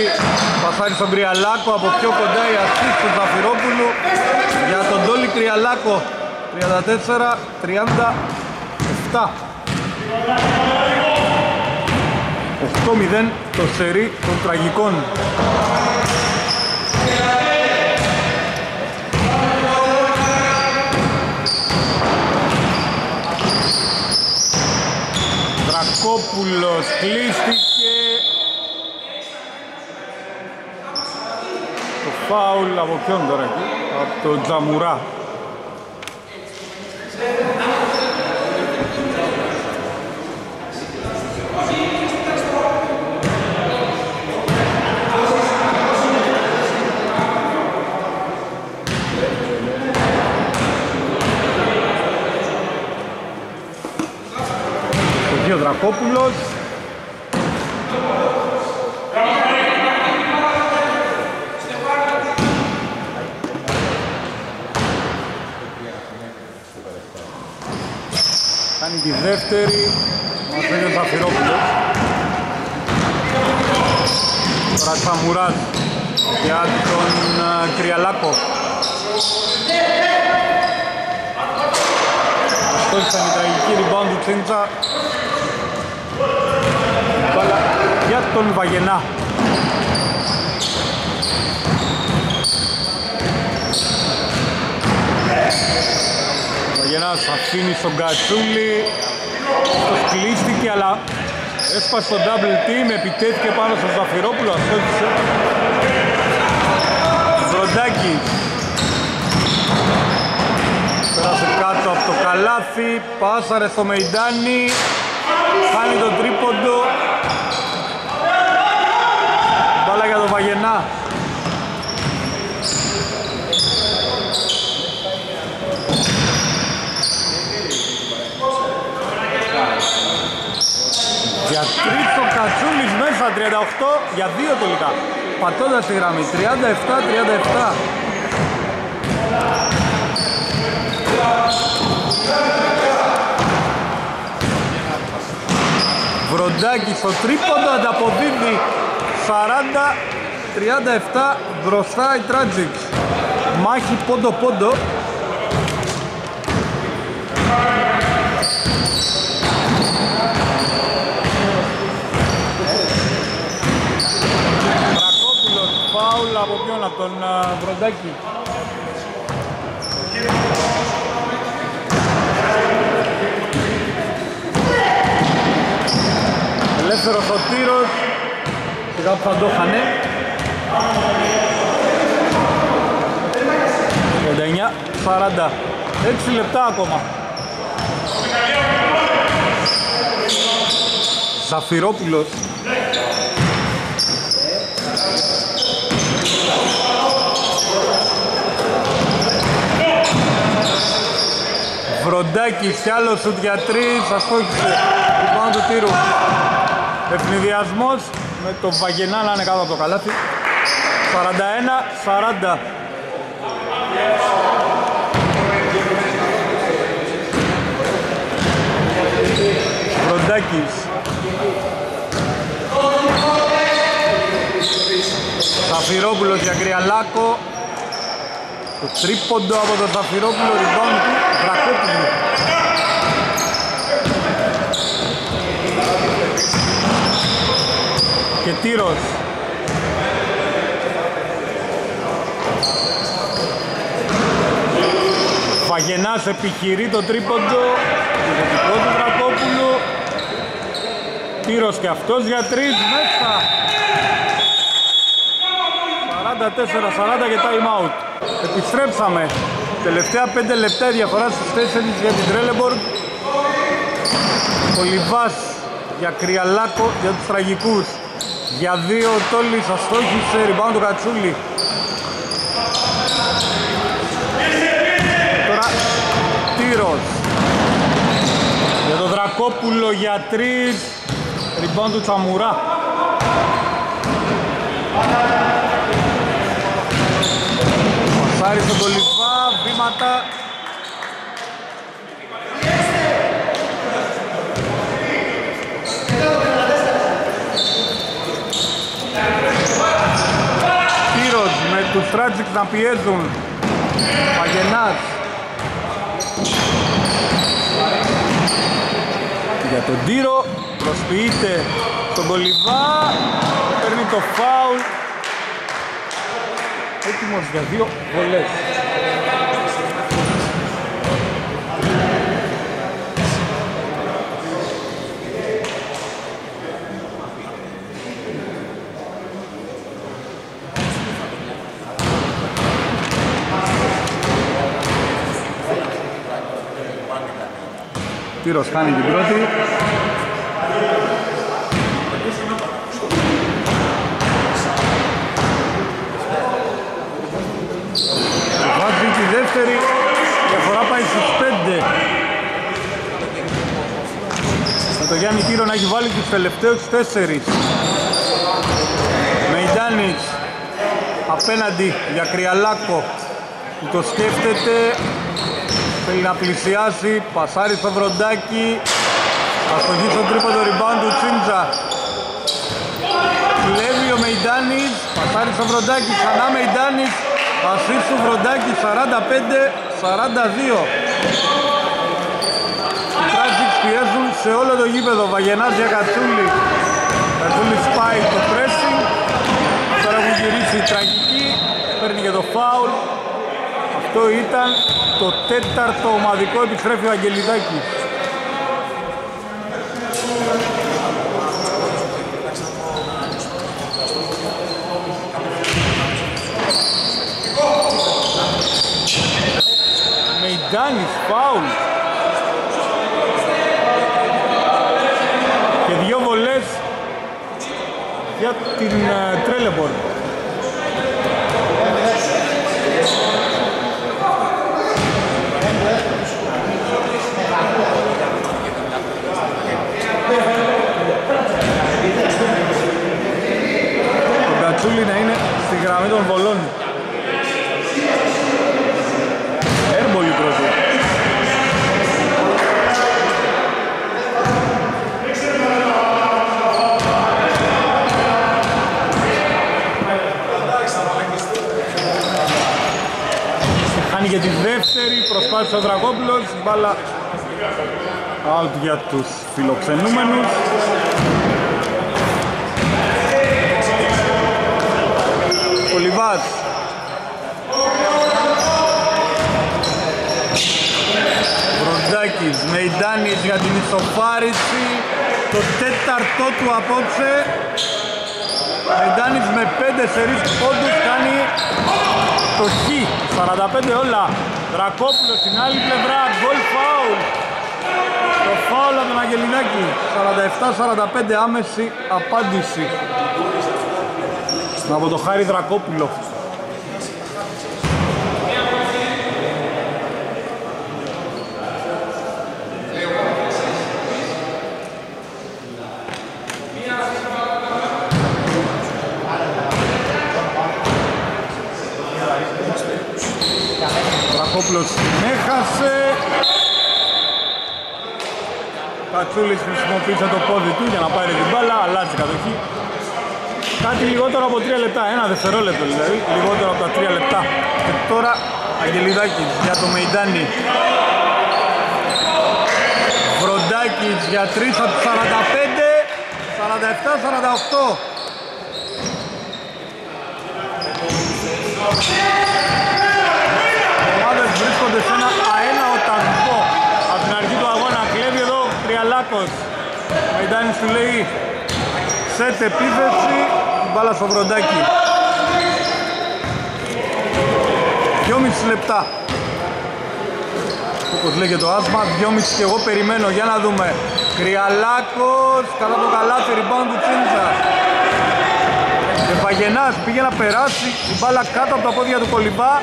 πασάρει στον Κριαλάκο, από πιο κοντά η ασίστ του Ζαφυρόπουλου για τον Ντόλι Κριαλάκο. τριάντα τέσσερα τριάντα. οκτώ μηδέν το σερί των τραγικών. Δρακόπουλος κλείστηκε. Το φάουλ από ποιον τώρα εκεί? Από τον Τζαμουρά. Δρακόπουλος. Κάνει τη δεύτερη ο Αντώνιος Ζαφυρόπουλος. Τώρα Τσαμουράς για τον Κριαλάκο. Στόχισαν η τραγική rebound του Τσίντσα. Για τον Βαγενά. Βαγενάς αφήνει στον Κατσούλη. Το κλείστηκε αλλά έσπασε το double team, επιτέθηκε πάνω στον Ζαφυρόπουλο, αστόχισε. Βροντάκης. Πέρασε κάτω από το καλάθι, πάσαρε στο Μεϊντάνι, χάνει τον τρίποντο. Μπάλα για τον Βαγενά. Για τρίτο Κατσούλης μέσα, τριάντα οκτώ για δύο τελικά. Πατώντας τη γραμμή, τριάντα επτά τριάντα επτά. Βροντάκη στο τρίποντο, ανταποδίδει σαράντα τριάντα επτά μπροστά οι Tragics. Μάχη πόντο-πόντο. Βρακόπουλος, φάουλ από ποιον, από τον Βροντάκη. Ελεύθερος ο τύρος, σιγά που θα το χανε. πενήντα εννιά σαράντα, έξι λεπτά ακόμα. Ζαφυρόπουλος. Βροντάκης κι άλλο σουτ για τρεις, αστόχησε του πάνω του τύρου. Ευνηδιασμός με το Βαγενά να είναι κάτω από το καλάθι. σαράντα ένα σαράντα. Βροντάκης. Ζαφυρόπουλος για Κριαλάκο. Το τρίποντο από τον Ζαφυρόπουλο, ριμπάουντ του Δρακόπουλου. Και τύρος. Βαγενάς επιχειρεί το τρίποντο, το του Δρακόπουλου. Τύρος και αυτός για τρεις μέσα. σαράντα τέσσερα σαράντα και time out. Επιστρέψαμε. Τελευταία πέντε λεπτά η διαφορά στους τέσσερις για την Trelleborg. Κολυβάς για Κριαλάκο για τους Τραγικούς. Για δύο τόλις αστόχησε, rebound του Κατσούλη. Τώρα Τύρος. Για τον Δρακόπουλο για τρεις, rebound του Τσαμουρά. Πάρει στον Κολυβά, βήματα. Τύρος με τους Tragics να πιέζουν. Βαγενάς. Για τον Τύρο προσποιείται τον Κολυβά. Παίρνει το φάουλ. Έτοιμος για δύο βολές. Τύρος χάνει την πρώτη. Δεύτερη διαφορά πάει στους πέντε. Το Γιάννη Κύρο να έχει βάλει τους τελευταίους τέσσερις. Μεϊντάνιτς απέναντι για Κριαλάκο που το σκέφτεται, θέλει να πλησιάσει, πασάρι στο βροντάκι, αστοχή στον τρίποντο, rebound του Τσίντζα. Κλέβει ο Μεϊντάνιτς, πασάρι στο βροντάκι, ξανά Μεϊντάνιτς, ασίστ του βροντάκι, σαράντα πέντε σαράντα δύο. Οι Tragics πιέζουν σε όλο το γήπεδο, Βαγενάς για Κατσούλη, Κατσούλης πάει το pressing, τώρα έχουν γυρίσει οι Τραγικοί, παίρνει και το foul. Αυτό ήταν το τέταρτο ομαδικό, επιστρέφει ο Αγγελιδάκης. Μεϊντάνης, φάουλ. Και δύο βολές για την uh, Trelleborg. Ο Κατσούλη να είναι στη γραμμή των βολών. Για τη δεύτερη προσπάθησε ο Δραγόπουλος, μπάλα out για τους φιλοξενούμενους. Ο Λιβάς Βροντάκης, Μεϊντάνης για την ισοφάριση, το τέταρτο του απόψε. Μεϊντάνης με πέντε σερί πόντους κάνει το χ, σαράντα πέντε όλα. Δρακόπουλος στην άλλη πλευρά, γκολ φάουλ. Το φάουλ από τον Αγγελινάκη, σαράντα επτά σαράντα πέντε άμεση απάντηση από το Χάρη Δρακόπουλο. Κόπλος την έχασε. Κατσούλης χρησιμοποίησε το πόδι του για να πάρει την μπάλα, αλλάζει κατοχή. Κάτι λιγότερο από τρία λεπτά, ένα δευτερόλεπτο δηλαδή, λιγότερο από τα τρία λεπτά. Και τώρα Αγγελιδάκης για το Μεϊντάνη. Βροντάκης για τρεις από τους σαράντα πέντε, σαράντα επτά σαράντα οκτώ. Βρίσκονται σε ένα αέναο ταγμό από την αρχή του αγώνα. Κλέβει εδώ ο Κριαλάκος. Ο Μεϊντάνης του λέει σετ επίθεση, μπάλα στο βροντάκι. δυόμιση λεπτά. Όπως λέει και το άσμα, δυόμιση και εγώ περιμένω. Για να δούμε. Κριαλάκος, καλά το καλά, rebound του Τσίντζα. Και Βαγενάς πήγε να περάσει την μπάλα κάτω από τα πόδια του Κολυμπά.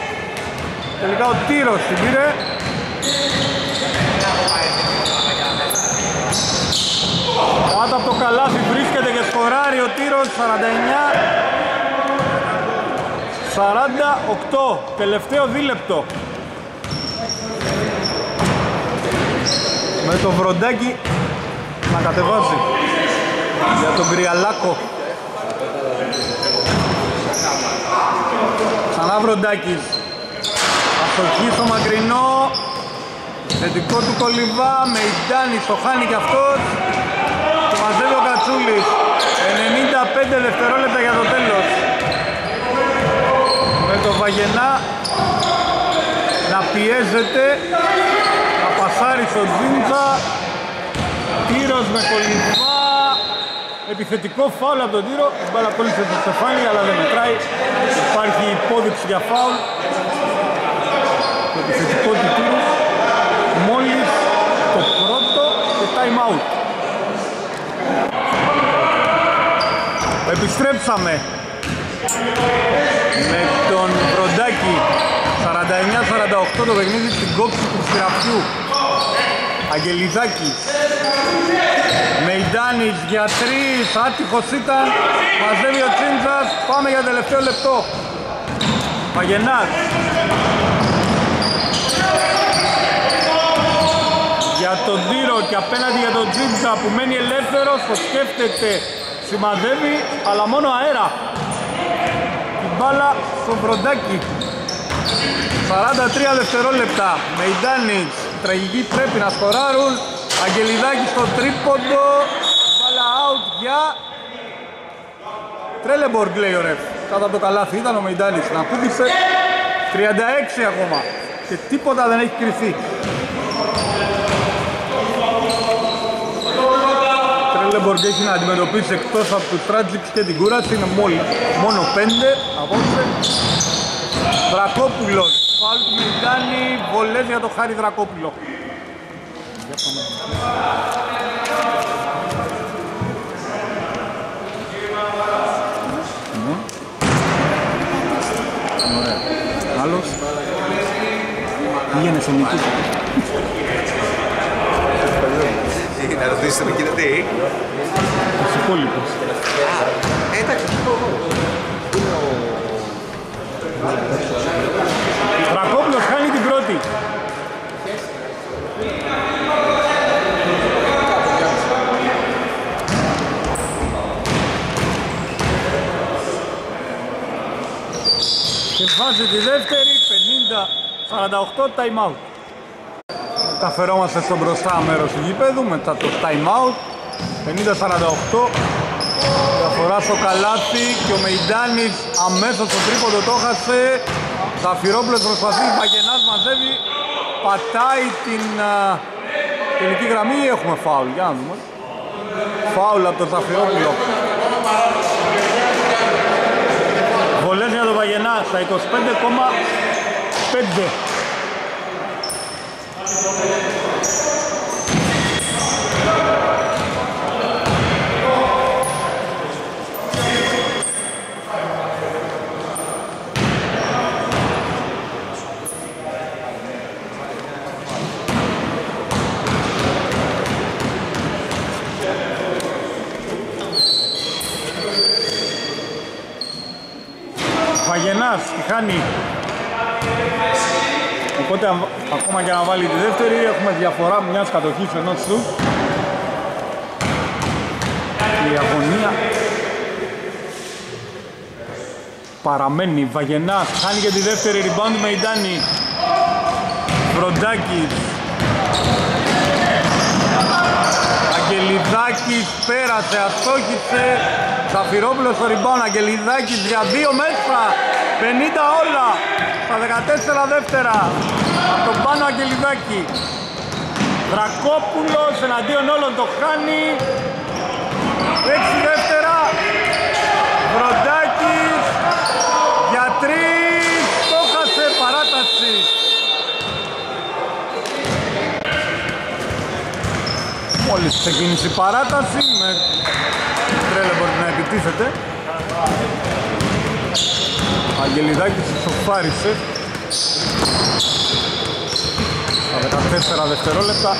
Τελικά ο Τύρος την πήρε. Κάτω από το καλάθι βρίσκεται και σκοράρει ο Τύρος, σαράντα εννιά σαράντα οκτώ. Τελευταίο δίλεπτο. Με το βροντάκι να κατεβάσει για τον Κριαλάκο. Ξανά βροντάκι. Αστοχή στο μακρινό, θετικό του Κολυβά, Μεϊντάνης το χάνει κι αυτός και μαζεύει ο Κατσούλης. ενενήντα πέντε δευτερόλεπτα για το τέλος. Με το Βαγενά να πιέζεται, να πασάρει στον Τζίντζα, Τύρος με Κολυβά, επιθετικό φάουλ από τον Τύρο, η μπάλα κόλλησε στο στεφάνι αλλά δεν μετράει, υπάρχει υπόδειξη για φάουλ. Το επιθετικό του Τύρου, μόλις το πρώτο και time out. Επιστρέψαμε με τον Βροντάκη, σαράντα εννιά σαράντα οκτώ το παιχνίδι στην κόψη του Σιραφιού. Αγγελιδάκη. Μεϊντάνιτς για τρεις, άτυχος ήταν, μαζεύει ο Τσίντζας, πάμε για τελευταίο λεπτό. Παγενάς για τον Τύρο και απέναντι για τον Τσίντζα που μένει ελεύθερος, το σκέφτεται, σημαδεύει, αλλά μόνο αέρα. Την μπάλα στον Βροντάκη. σαράντα τρία δευτερόλεπτα. Μεϊντάνιτς, τραγική, πρέπει να σκοράρουν. Αγγελιδάκη στο τρίποντο, μπάλα out για Trelleborg, λέει ο ρεφ. Κάτω από το καλάθι ήταν ο Μεϊντάνιτς, να πούδησε τριάντα έξι ακόμα και τίποτα δεν έχει κρυφθεί. Trelleborg έχει να αντιμετωπίσει εκτός από τους Tragics και την κούραση, είναι μόλι, μόνο πέντε απόψε. Δρακόπουλος, φάουλ του Μεϊντάνη, βολές για το Χάρη Δρακόπουλο. Άλλος, πήγαινε σε νικήτη. Να ρωτήσετε με κύριε τι. Τους υπόλοιπους. Εντάξει. Βρακόπουλος χάνει την πρώτη. Βάζει τη δεύτερη, πενήντα σαράντα οκτώ, time out. Μεταφερόμαστε στο μπροστά μέρος του γηπέδου, μετά το time out. πενήντα σαράντα οκτώ, διαφορά στο καλάθι και ο Μεϊντάνης αμέσως στο τρίποντο το έχασε. Σαφυρόπουλος προσπαθεί, Παγενάς μαζεύει, πατάει την α, τελική γραμμή ή έχουμε φάουλ, για να δούμε. Φάουλ από τον Σαφυρόπουλο. Βολές για τον Παγενά στα είκοσι πέντε κόμμα πέντε. Παγενάς τη χάνει, οπότε ακόμα και να βάλει τη δεύτερη έχουμε διαφορά μιας κατοχής ενός σουτ. Η αγωνία παραμένει. Παγενάς χάνει και τη δεύτερη, rebound Μεϊντάνη. Βροντάκης, Αγγελιδάκης πέρασε, αστόχησε. Σαφυρόπουλος στο rebound, Αγγελιδάκης για δύο μέτρα, πενήντα όλα, στα δεκατέσσερα δεύτερα, από τον πάνω Αγγελιδάκη. Δρακόπουλος εναντίον όλων το χάνει, έξι δεύτερα, Βροντάκης για τρεις, το χάσε, παράταση. Μόλις ξεκίνησε η παράταση, με Trelleborg να επιτίθεται. Αγγελιδάκης σοφάρισε στα δεκατέσσερα δευτερόλεπτα.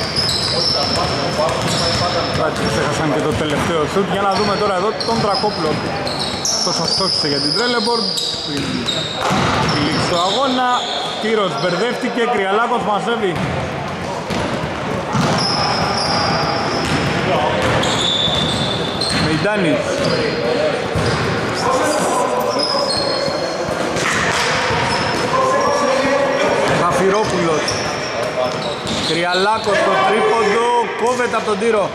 Εντάξει, ξέχασαν και το τελευταίο σουτ. Για να δούμε τώρα εδώ τον Δρακόπουλο. Τόσο στόχισε για την Trelleborg. Η λήξη του αγώνα. Τύρος μπερδεύτηκε, Κριαλάκος μαζεύει. Μεϊντάνιτς Σαφυρόπουλος, Κριαλάκος στο τρίποντο, κόβεται από τον Τύρο.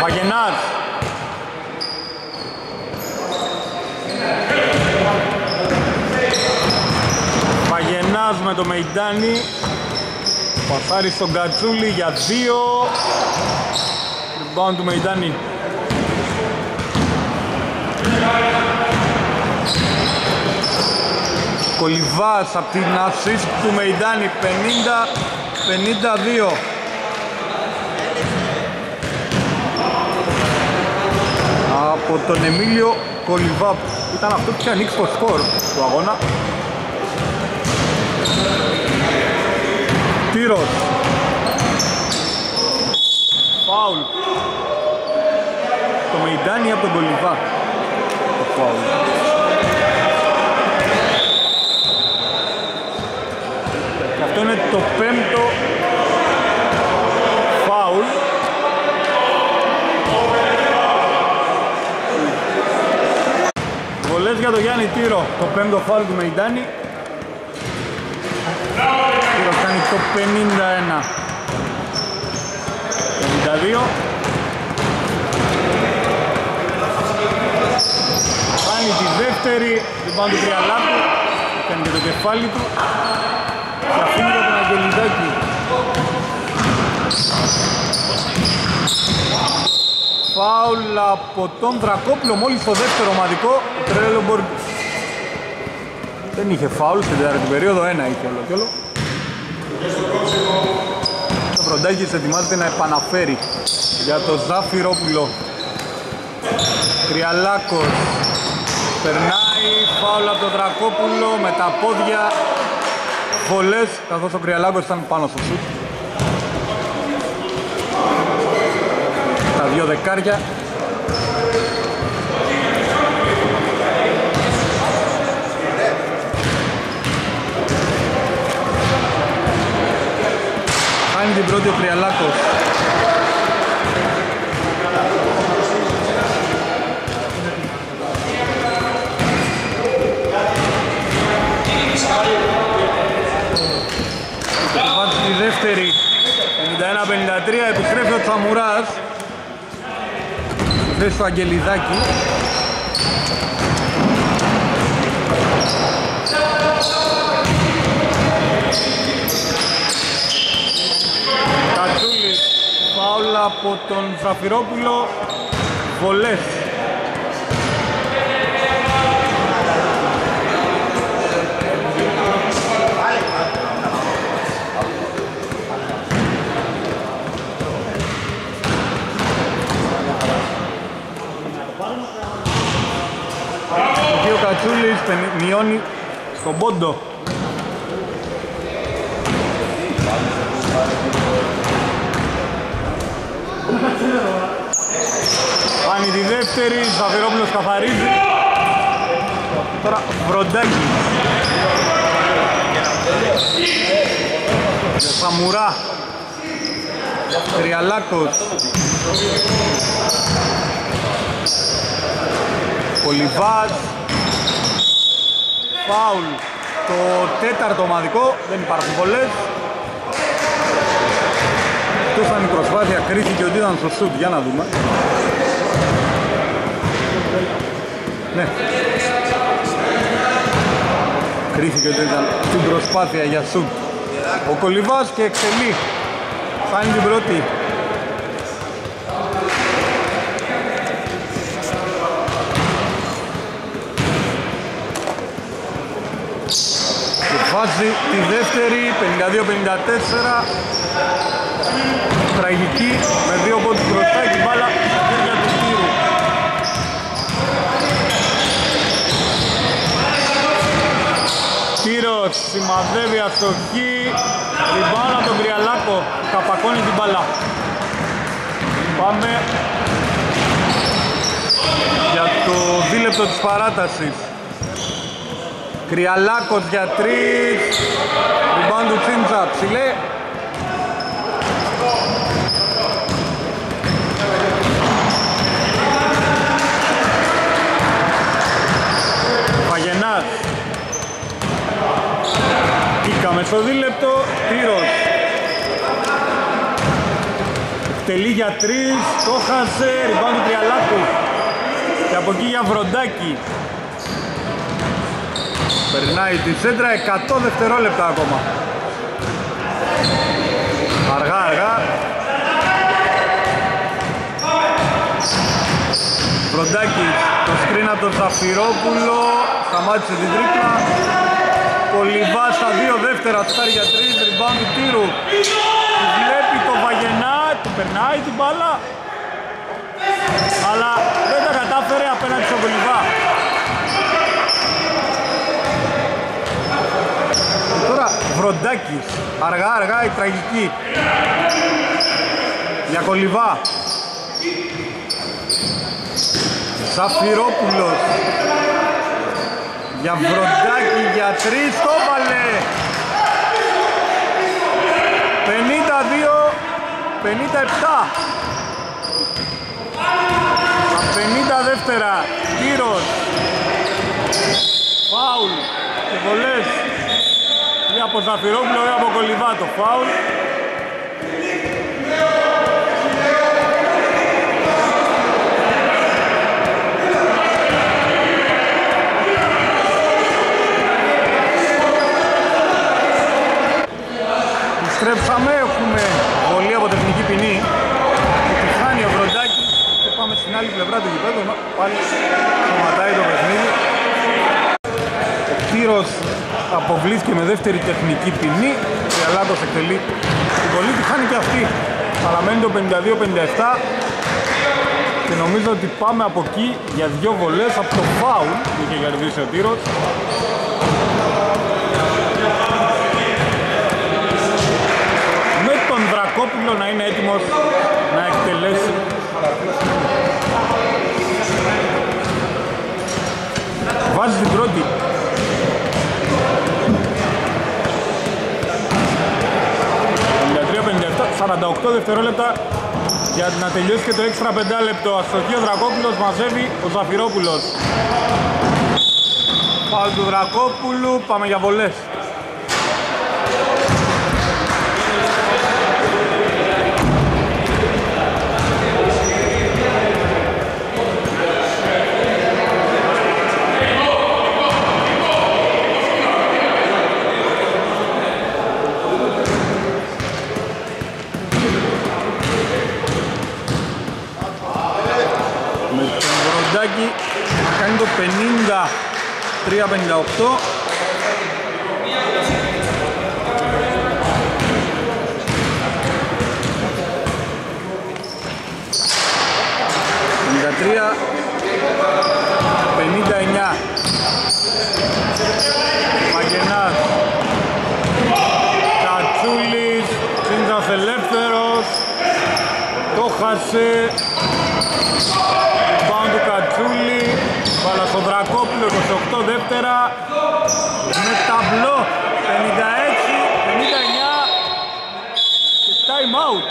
Παγενάς Παγενάς με το Μεϊντάνη, πασάρι στον Κατσούλη για δύο, rebound του Μεϊντάνη. Κολυβάς από την assist του Μεϊντάνη, πενήντα πενήντα δύο. Από από τον Εμίλιο Κολυβάπου. Ήταν αυτό που είχε ανοίξει το σκορ του αγώνα. Τύρος. Φάουλ. Το μεϊντάνι από τον Κολυβάπου. Το φάουλ. Και αυτό είναι το πέμπτο φάουλ. Βολές για τον Γιάννη Τύρο, το πέμπτο φάουλ του Μεϊντάνη. Τύρος κάνει το πενήντα ένα πενήντα δύο. Κάνει τη δεύτερη, την πάνω του Τριαλάκου, κάνει και το κεφάλι του και αφήνει τον Αγγελιδάκη. Φάουλ από τον Δρακόπλο μόλις στο δεύτερο ομαδικό. Ο Τρέλεμπορκ δεν είχε φάουλ στην τέταρτη περίοδο, ένα είχε όλο και όλο. Ο Βροντάκης ετοιμάζεται να επαναφέρει για το Ζαφυρόπουλο. Τριαλάκος περνάει, φάουλ από τον Δρακόπουλο με τα πόδια, βολές, καθώς ο Τριαλάκος ήταν πάνω στο σουτ. Τα δύο δεκάρια. Κάνει την πρώτη ο Τριαλάκος. Βάζει τη δεύτερη. πενήντα ένα πενήντα τρία. Επιστρέφει ο Τσαμουράς. Θέση του Αγγελιδάκη. Κατσούλης, φάουλα από τον Ζαφυρόπουλο, βολές. Ο Κατσούλης μειώνει στον πόντο. Πάνει τη δεύτερη, Ζαφυρόπουλος καθαρίζει. Τώρα Βροντάκη. Σαμουρά. Τριαλάκος. Κολυβάτ. Φάουλ, το τέταρτο ομαδικό, δεν υπάρχουν πολλές. Αυτός ήταν η προσπάθεια, κρίθηκε ότι ήταν στο σουτ, για να δούμε. Ναι. Κρίθηκε ότι ήταν στην προσπάθεια για σουτ. Ο Κολυβάς και εξελεί, χάνει την πρώτη. Βάζει τη δεύτερη, πενήντα δύο πενήντα τέσσερα. Τραγική, με δύο πόντους μπροστά και μπάλα στα χέρια του Τύρου. Τύρος σημαδεύει αστοχή, ριμπάουντ από τον Τριαλάκο, καπακώνει την μπάλα. Πάμε για το δίλεπτο της παράτασης. Τριαλάκος για τρεις, rebound του Τσίντσα, ψηλέ. Βαγενάς. Κίκα μεσοδίλεπτο, Τύρος. Εκτελεί για τρεις, το χάσε, rebound του Τριαλάκου. Και από εκεί για Βροντάκη. Περνάει τη σέντρα, εκατό δευτερόλεπτα ακόμα. Αργά, αργά. Βροντάκης, το σκριν από τον Ζαφυρόπουλο, σταμάτησε την τρίπλα. Κολυβά στα δύο δεύτερα, στάρει για τρεις, rebound του Τύρου. Βλέπει το Βαγενά, του περνάει την μπάλα. Αλλά δεν τα κατάφερε, απέναντι στον Κολυβά. Τώρα Βροντάκης, αργά αργά η τραγική για Κολυβά. Σαφυρόπουλος για Βροντάκη, για τρεις, το βάλε! πενήντα δύο πενήντα επτά. πενήντα δεύτερα, Κύρος, φάουλ και βολές ή από Σαφυρόπουλο ή από Κολυβά το φάουλ. Στρέψαμε, έχουμε βολή από τεχνική ποινή και τη χάνει ο Βροντάκης και πάμε στην άλλη πλευρά του γηπέδου, πάλι σταματάει το παιχνίδι. Ο Πύρος αποβλήθηκε με δεύτερη τεχνική ποινή, η Αλάτος εκτελεί την βολή, τη χάνει και αυτή. Παραμένει το πενήντα δύο πενήντα επτά και νομίζω ότι πάμε από εκεί για δύο βολές από το φάουλ που είχε κερδίσει ο Πύρος. Κόπουλο να είναι έτοιμος να εκτελέσει. Βάζει την πρώτη. πενήντα τρία πενήντα επτά, σαράντα οκτώ δευτερόλεπτα για να τελειώσει και το έξτρα πέντε λεπτό. Αστοχή ο Δρακόπουλος, μαζεύει ο Ζαφυρόπουλος. Φάουλ του Δρακόπουλου, πάμε για βολές. Κάνει το πενήντα τρία πενήντα οκτώ. πενήντα τρία πενήντα εννιά. Μαγκενάς, Κατσούλης, Τσίντας ελεύθερος, το χάσε. Μπάουν του Κατσούλη, μπάλα στον Δρακόπουλο, είκοσι οκτώ δεύτερα, με ταμπλό πενήντα έξι πενήντα εννιά και time out.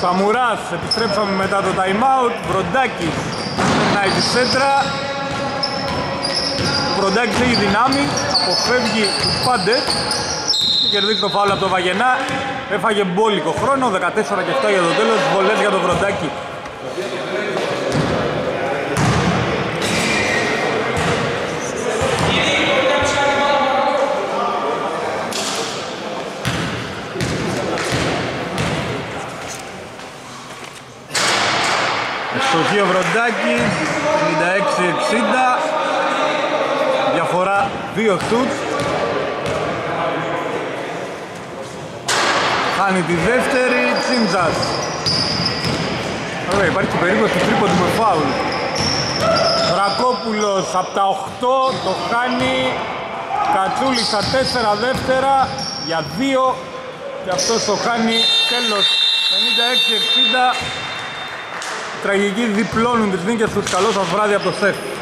Σαμουράς, επιστρέψαμε μετά το time out. Βροντάκης, περνάει τη σέντρα. Βροντάκης έχει δυνάμει, αποφεύγει τους πάντες και κερδίζει το φάουλ από το Βαγενά. Έφαγε μπόλικο χρόνο, δεκατέσσερα και επτά για το τέλος, βολές για τον Βροντάκη. Αστοχή ο Βροντάκης, ενενήντα έξι εξήντα, διαφορά δύο σουτ. Χάνει τη δεύτερη, Τσίντζας. Ωραία, υπάρχει και περίπτωση του τρίποντου με φάουλ. Δρακόπουλος από τα οκτώ, το χάνει. Κατσούλης στα τέσσερα δεύτερα, για δύο και αυτός το χάνει, τέλος πενήντα έξι εξήντα. Τραγικοί διπλώνουν τις νίκες τους. Καλό σας βράδυ από το ΣΕΦ.